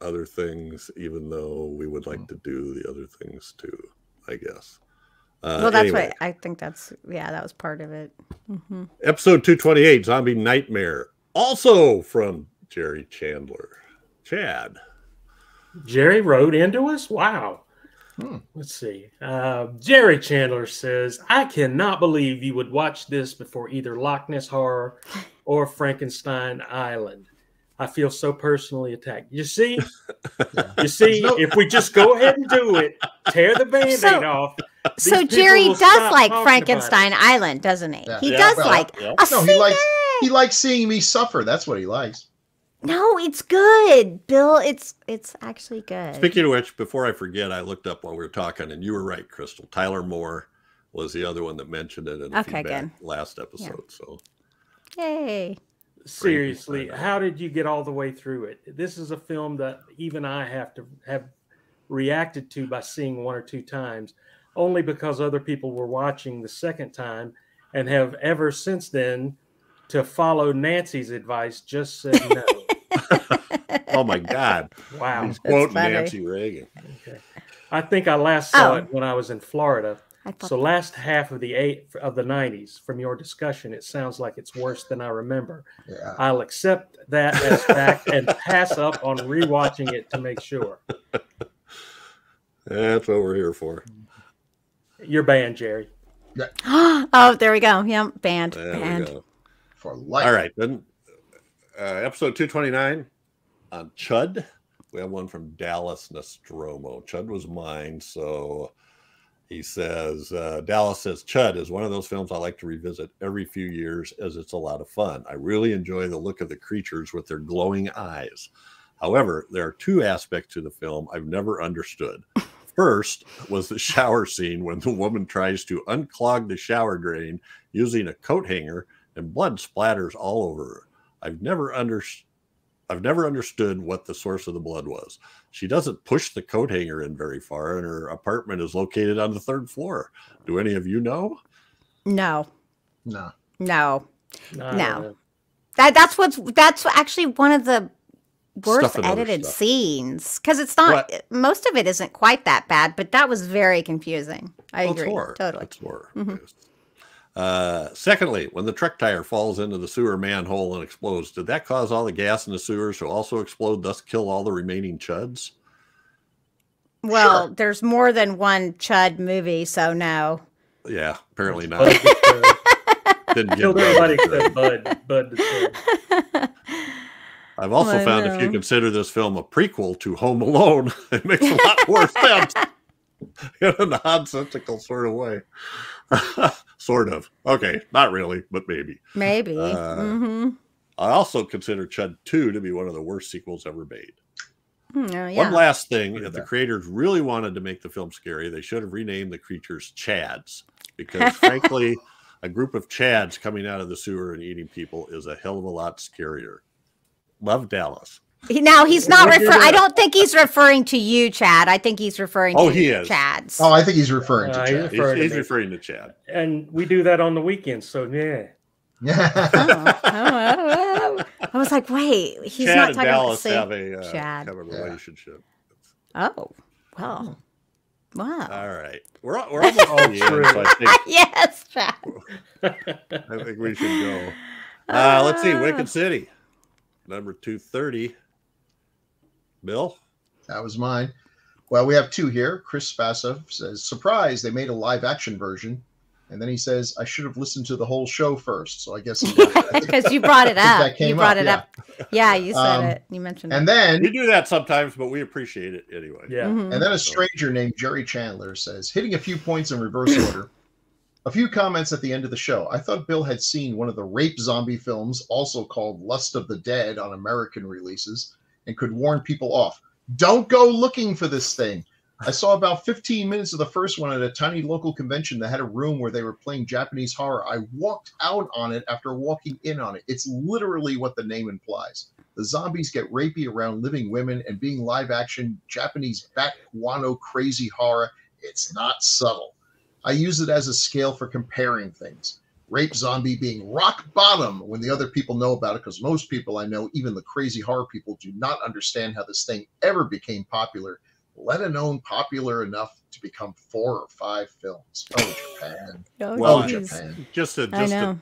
other things, even though we would like to do the other things too, I guess. Well, that's anyway. What I think that's, yeah, that was part of it. Mm-hmm. Episode 228, Zombie Nightmare, also from Jerry Chandler. Chad. Jerry wrote into us? Wow. Let's see. Jerry Chandler says, I cannot believe you would watch this before either Loch Ness Horror or Frankenstein Island. I feel so personally attacked. You see? Yeah. You see, if we just go ahead and do it, tear the Band-Aid off. So Jerry does like Frankenstein Island, doesn't he? Yeah. He does like. Yeah. He likes seeing me suffer. That's what he likes. No, it's good, Bill. It's actually good. Speaking of which, before I forget, I looked up while we were talking, and you were right, Crystal. Tyler Moore was the other one that mentioned it in the feedback last episode. Yeah. So, yay. Seriously, how did you get all the way through it? This is a film that even I have reacted to by seeing one or two times, only because other people were watching the second time and have ever since then, to follow Nancy's advice, just said no. Oh my God. Wow. Quote Nancy Reagan. Okay. I think I last saw it when I was in Florida. So last half of the '90s, from your discussion, it sounds like it's worse than I remember. Yeah. I'll accept that as fact and pass up on rewatching it to make sure. That's what we're here for. You're banned, Jerry. Yeah. Oh, there we go. Yeah, banned. There we go. For life. All right. Then episode 229 on Chud. We have one from Dallas Nostromo. Chud was mine, so... He says, Dallas says, Chud is one of those films I like to revisit every few years as it's a lot of fun. I really enjoy the look of the creatures with their glowing eyes. However, there are two aspects to the film I've never understood. First was the shower scene when the woman tries to unclog the shower drain using a coat hanger and blood splatters all over her. I've never understood what the source of the blood was. She doesn't push the coat hanger in very far, and her apartment is located on the 3rd floor. Do any of you know? No. No. No. No. That's actually one of the worst edited scenes, because it's not, most of it isn't quite that bad, but that was very confusing. I agree. Totally. It's horror. Mm-hmm. Yes. Secondly, when the truck tire falls into the sewer manhole and explodes, did that cause all the gas in the sewers to also explode, thus kill all the remaining chuds? Well, there's more than one chud movie, so no. Yeah, apparently not. Didn't get Bud. I've also found if you consider this film a prequel to Home Alone, it makes a lot more sense in a nonsensical sort of way. Sort of. Okay, not really, but maybe. Maybe. I also consider Chud 2 to be one of the worst sequels ever made. One last thing, if the creators really wanted to make the film scary, they should have renamed the creatures Chads, because frankly, a group of Chads coming out of the sewer and eating people is a hell of a lot scarier. Love, Dallas. Now he's not referring. I don't think he's referring to you, Chad. I think he's referring to Chads. Oh, I think he's referring to Chad. He's referring to Chad. And we do that on the weekends, so yeah. I was like, wait, he's Chad not talking Dallas about the same. Have a relationship. Yeah. Oh, well. Wow. All right. We're almost all the end, so I think, yes, Chad. I think we should go. Let's see, Wicked City. Number 230. Bill? That was mine. Well, we have two here. Chris Spasso says, surprise, they made a live-action version. And then he says, I should have listened to the whole show first. So I guess... Because you brought it up. You brought it up. Yeah, you said it. You mentioned it. And then... You do that sometimes, but we appreciate it anyway. Yeah. And then a stranger named Jerry Chandler says, hitting a few points in reverse order. A few comments at the end of the show. I thought Bill had seen one of the rape zombie films, also called Lust of the Dead, on American releases, and could warn people off. Don't go looking for this thing. I saw about 15 minutes of the first one at a tiny local convention that had a room where they were playing Japanese horror. I walked out on it after walking in on it. It's literally what the name implies. The zombies get rapey around living women, and being live-action Japanese Batwoman crazy horror, it's not subtle. I use it as a scale for comparing things. Rape zombie being rock bottom when the other people know about it, because most people I know, even the crazy horror people, do not understand how this thing ever became popular, let alone popular enough to become 4 or 5 films. Oh, Japan. Japan. Just to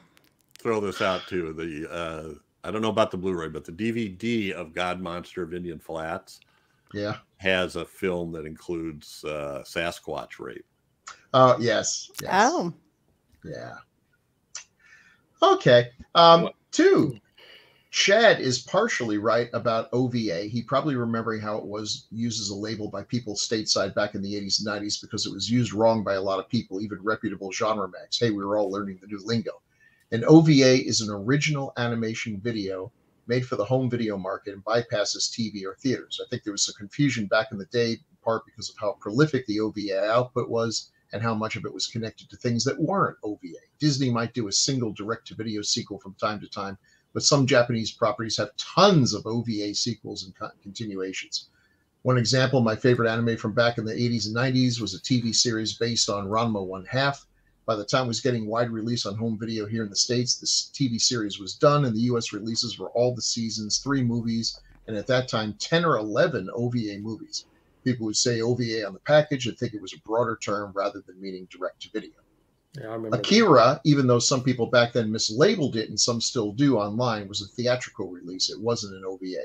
throw this out too, the I don't know about the Blu-ray, but the DVD of God Monster of Indian Flats yeah, has a film that includes Sasquatch rape. Oh, yes. Yes. Oh. Yeah. Okay. Two, Chad is partially right about OVA. He probably remembering how it was used as a label by people stateside back in the 80s and 90s because it was used wrong by a lot of people, even reputable genre mags. Hey, we were all learning the new lingo. An OVA is an original animation video made for the home video market and bypasses TV or theaters. I think there was some confusion back in the day, in part because of how prolific the OVA output was and how much of it was connected to things that weren't OVA. Disney might do a single direct-to-video sequel from time to time, but some Japanese properties have tons of OVA sequels and continuations. One example, my favorite anime from back in the 80s and 90s was a TV series based on Ranma 1/2. By the time it was getting wide release on home video here in the States, this TV series was done, and the U.S. releases were all the seasons, 3 movies, and at that time, 10 or 11 OVA movies. People would say OVA on the package and think it was a broader term rather than meaning direct-to-video. Yeah, I remember Akira, that. Even though some people back then mislabeled it, and some still do online, was a theatrical release. It wasn't an OVA.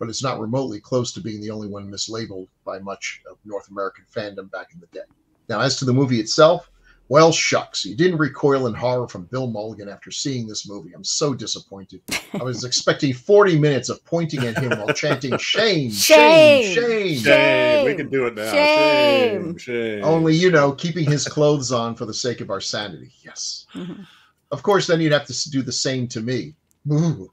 But it's not remotely close to being the only one mislabeled by much of North American fandom back in the day. Now, as to the movie itself, well, shucks, you didn't recoil in horror from Bill Mulligan after seeing this movie. I'm so disappointed. I was expecting 40 minutes of pointing at him while chanting, shame, shame, shame, shame. Shame. We can do it now. Shame. Shame, shame. Only, you know, keeping his clothes on for the sake of our sanity. Yes. Mm-hmm. Of course, then you'd have to do the same to me. Ooh.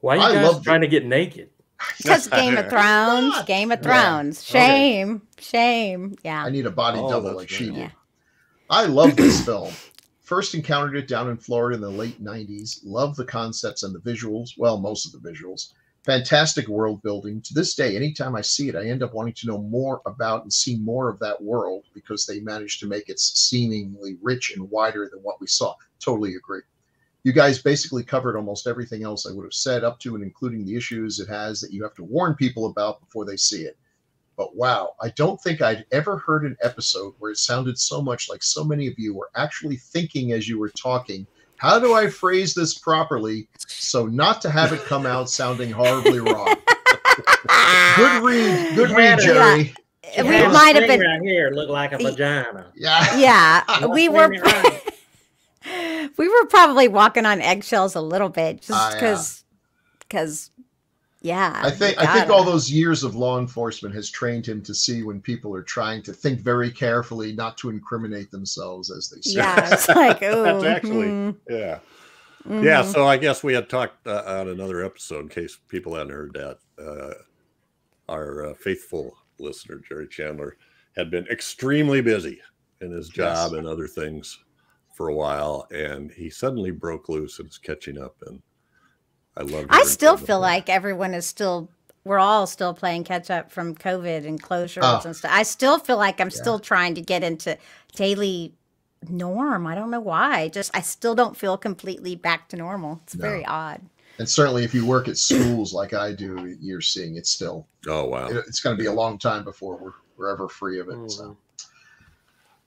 Why are you guys trying to get naked? Because Game of Thrones. God. Game of Thrones. Shame. Okay. Shame. Yeah. I need a body double like she did. Yeah. I love this film. First encountered it down in Florida in the late 90s. Love the concepts and the visuals. Well, most of the visuals. Fantastic world building. To this day, anytime I see it, I end up wanting to know more about and see more of that world because they managed to make it seemingly rich and wider than what we saw. Totally agree. You guys basically covered almost everything else I would have said up to and including the issues it has that you have to warn people about before they see it. But wow, I don't think I'd ever heard an episode where it sounded so much like so many of you were actually thinking as you were talking, how do I phrase this properly so not to have it come out sounding horribly wrong? Good read, Jerry. Yeah. We might have been right here look like a vagina. Yeah. Yeah. we were probably walking on eggshells a little bit just because yeah, I think all those years of law enforcement has trained him to see when people are trying to think very carefully, not to incriminate themselves, as they say. Yeah, it's like, oh, that's actually, yeah, yeah. So I guess we had talked on another episode, in case people hadn't heard that. Our faithful listener Jerry Chandler had been extremely busy in his job and other things for a while, and he suddenly broke loose and was catching up and. I still feel like everyone is still, we're all still playing catch up from COVID and closures and stuff. I still feel like I'm still trying to get into daily norm. I don't know why. Just, I still don't feel completely back to normal. It's very odd. And certainly if you work at schools like I do, you're seeing it still. Oh, wow. It's going to be a long time before we're ever free of it. Mm. So.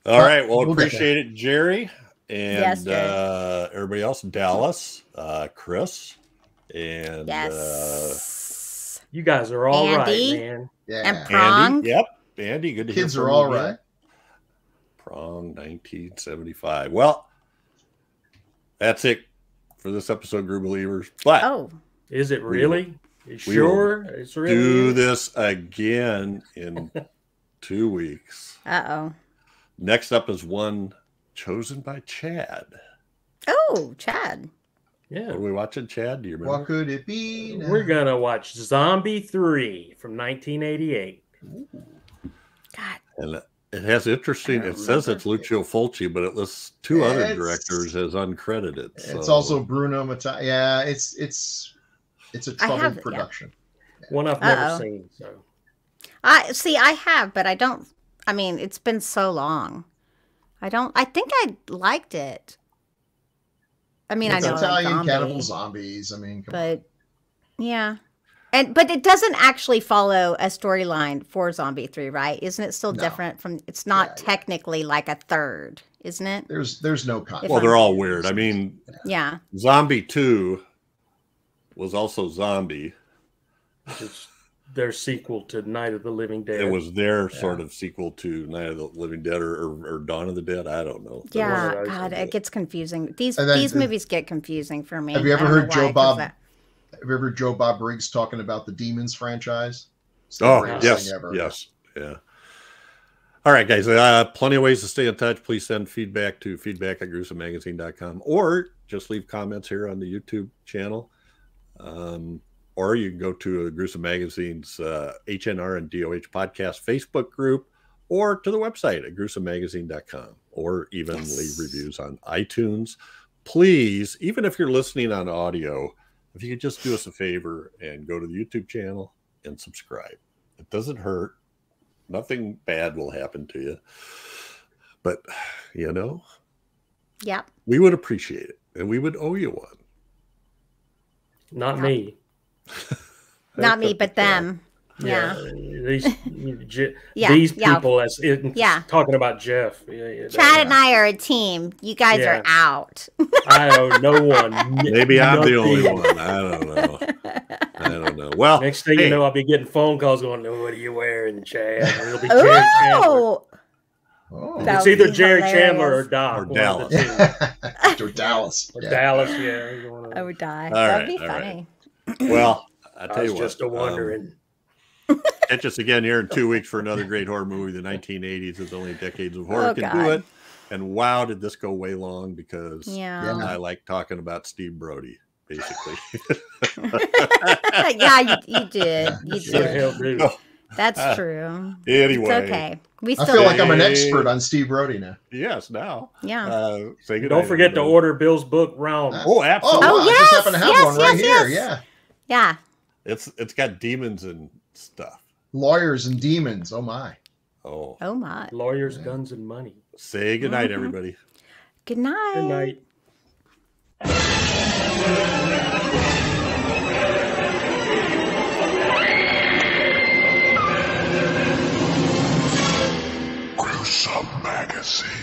All right. Well, appreciate it, Jerry. And everybody else, Dallas, Chris. And you guys are all Andy, right, man. Yeah. And Prong. Andy, yep. Andy, good to hear. Kids are all right. Prong 1975. Well, that's it for this episode, Gru Believers. But is it really? Sure. It's really do this again in 2 weeks. Uh-oh. Next up is one chosen by Chad. Oh, Chad. Yeah, are we watching, Chad? Do you remember? What could it be? Now? We're gonna watch Zombie 3 from 1988. God, and it has interesting. It says it's Lucio Fulci, but it lists two other directors as uncredited. It's also Bruno Mattei. Yeah, it's a troubled production. Yeah. One I've never seen. So I see. I have, but I don't. I mean, it's been so long. I don't. I think I liked it. I mean, it's I know Italian zombie, cannibal zombies. I mean, come on. Yeah, but it doesn't actually follow a storyline for Zombie 3, right? Isn't it still different from? It's not technically like a third, isn't it? There's no concept. Well, they're all weird. I mean, yeah. Zombie 2 was also zombie. their sequel to Night of the Living Dead. It was their sort of sequel to Night of the Living Dead or Dawn of the Dead. I don't know. Yeah, God, it gets confusing. These movies get confusing for me. Have you ever heard Joe Bob Briggs talking about the Demons franchise? Oh, yes, yes, yeah. All right, guys, plenty of ways to stay in touch. Please send feedback to feedback@gruesomemagazine.com or just leave comments here on the YouTube channel. Or you can go to the Gruesome Magazine's HNR and DOH podcast Facebook group or to the website at gruesomemagazine.com or even leave reviews on iTunes. Please, even if you're listening on audio, if you could just do us a favor and go to the YouTube channel and subscribe. It doesn't hurt. Nothing bad will happen to you, but you know, yeah, we would appreciate it, and we would owe you one. Not me, not me, but them. Yeah, these people. Talking about Jeff. Chad and I are a team. You guys are out. I owe no one. Maybe I'm the only one. I don't know. I don't know. Well, next thing you know, I'll be getting phone calls going, oh, what are you wearing, Chad? And it'll be Jerry Chandler. Oh, it's either Jerry Chandler or Doc. Or Dallas. Or Dallas. Or Dallas, yeah. I would die. All That'd right, be funny. Right. Well, I tell you what. Just a wondering. Catch us again here in 2 weeks for another great horror movie. The 1980s is only Decades of Horror can do it. And wow, did this go way long because I like talking about Steve Brodie. Basically. Yeah, you did. You did. That's true. Anyway. It's okay. We still feel like I'm an expert on Steve Brodie now. Yes, now. Yeah. Don't forget to order Bill's book, Realm. Oh, absolutely. Oh, wow. Yes, I just happen to have one right here. Yes. Yeah. Yeah. It's got demons and stuff. Lawyers and demons. Oh, my. Oh. Oh, my. Lawyers, guns, and money. Say goodnight, everybody. Good night. Good night. Gruesome Magazine.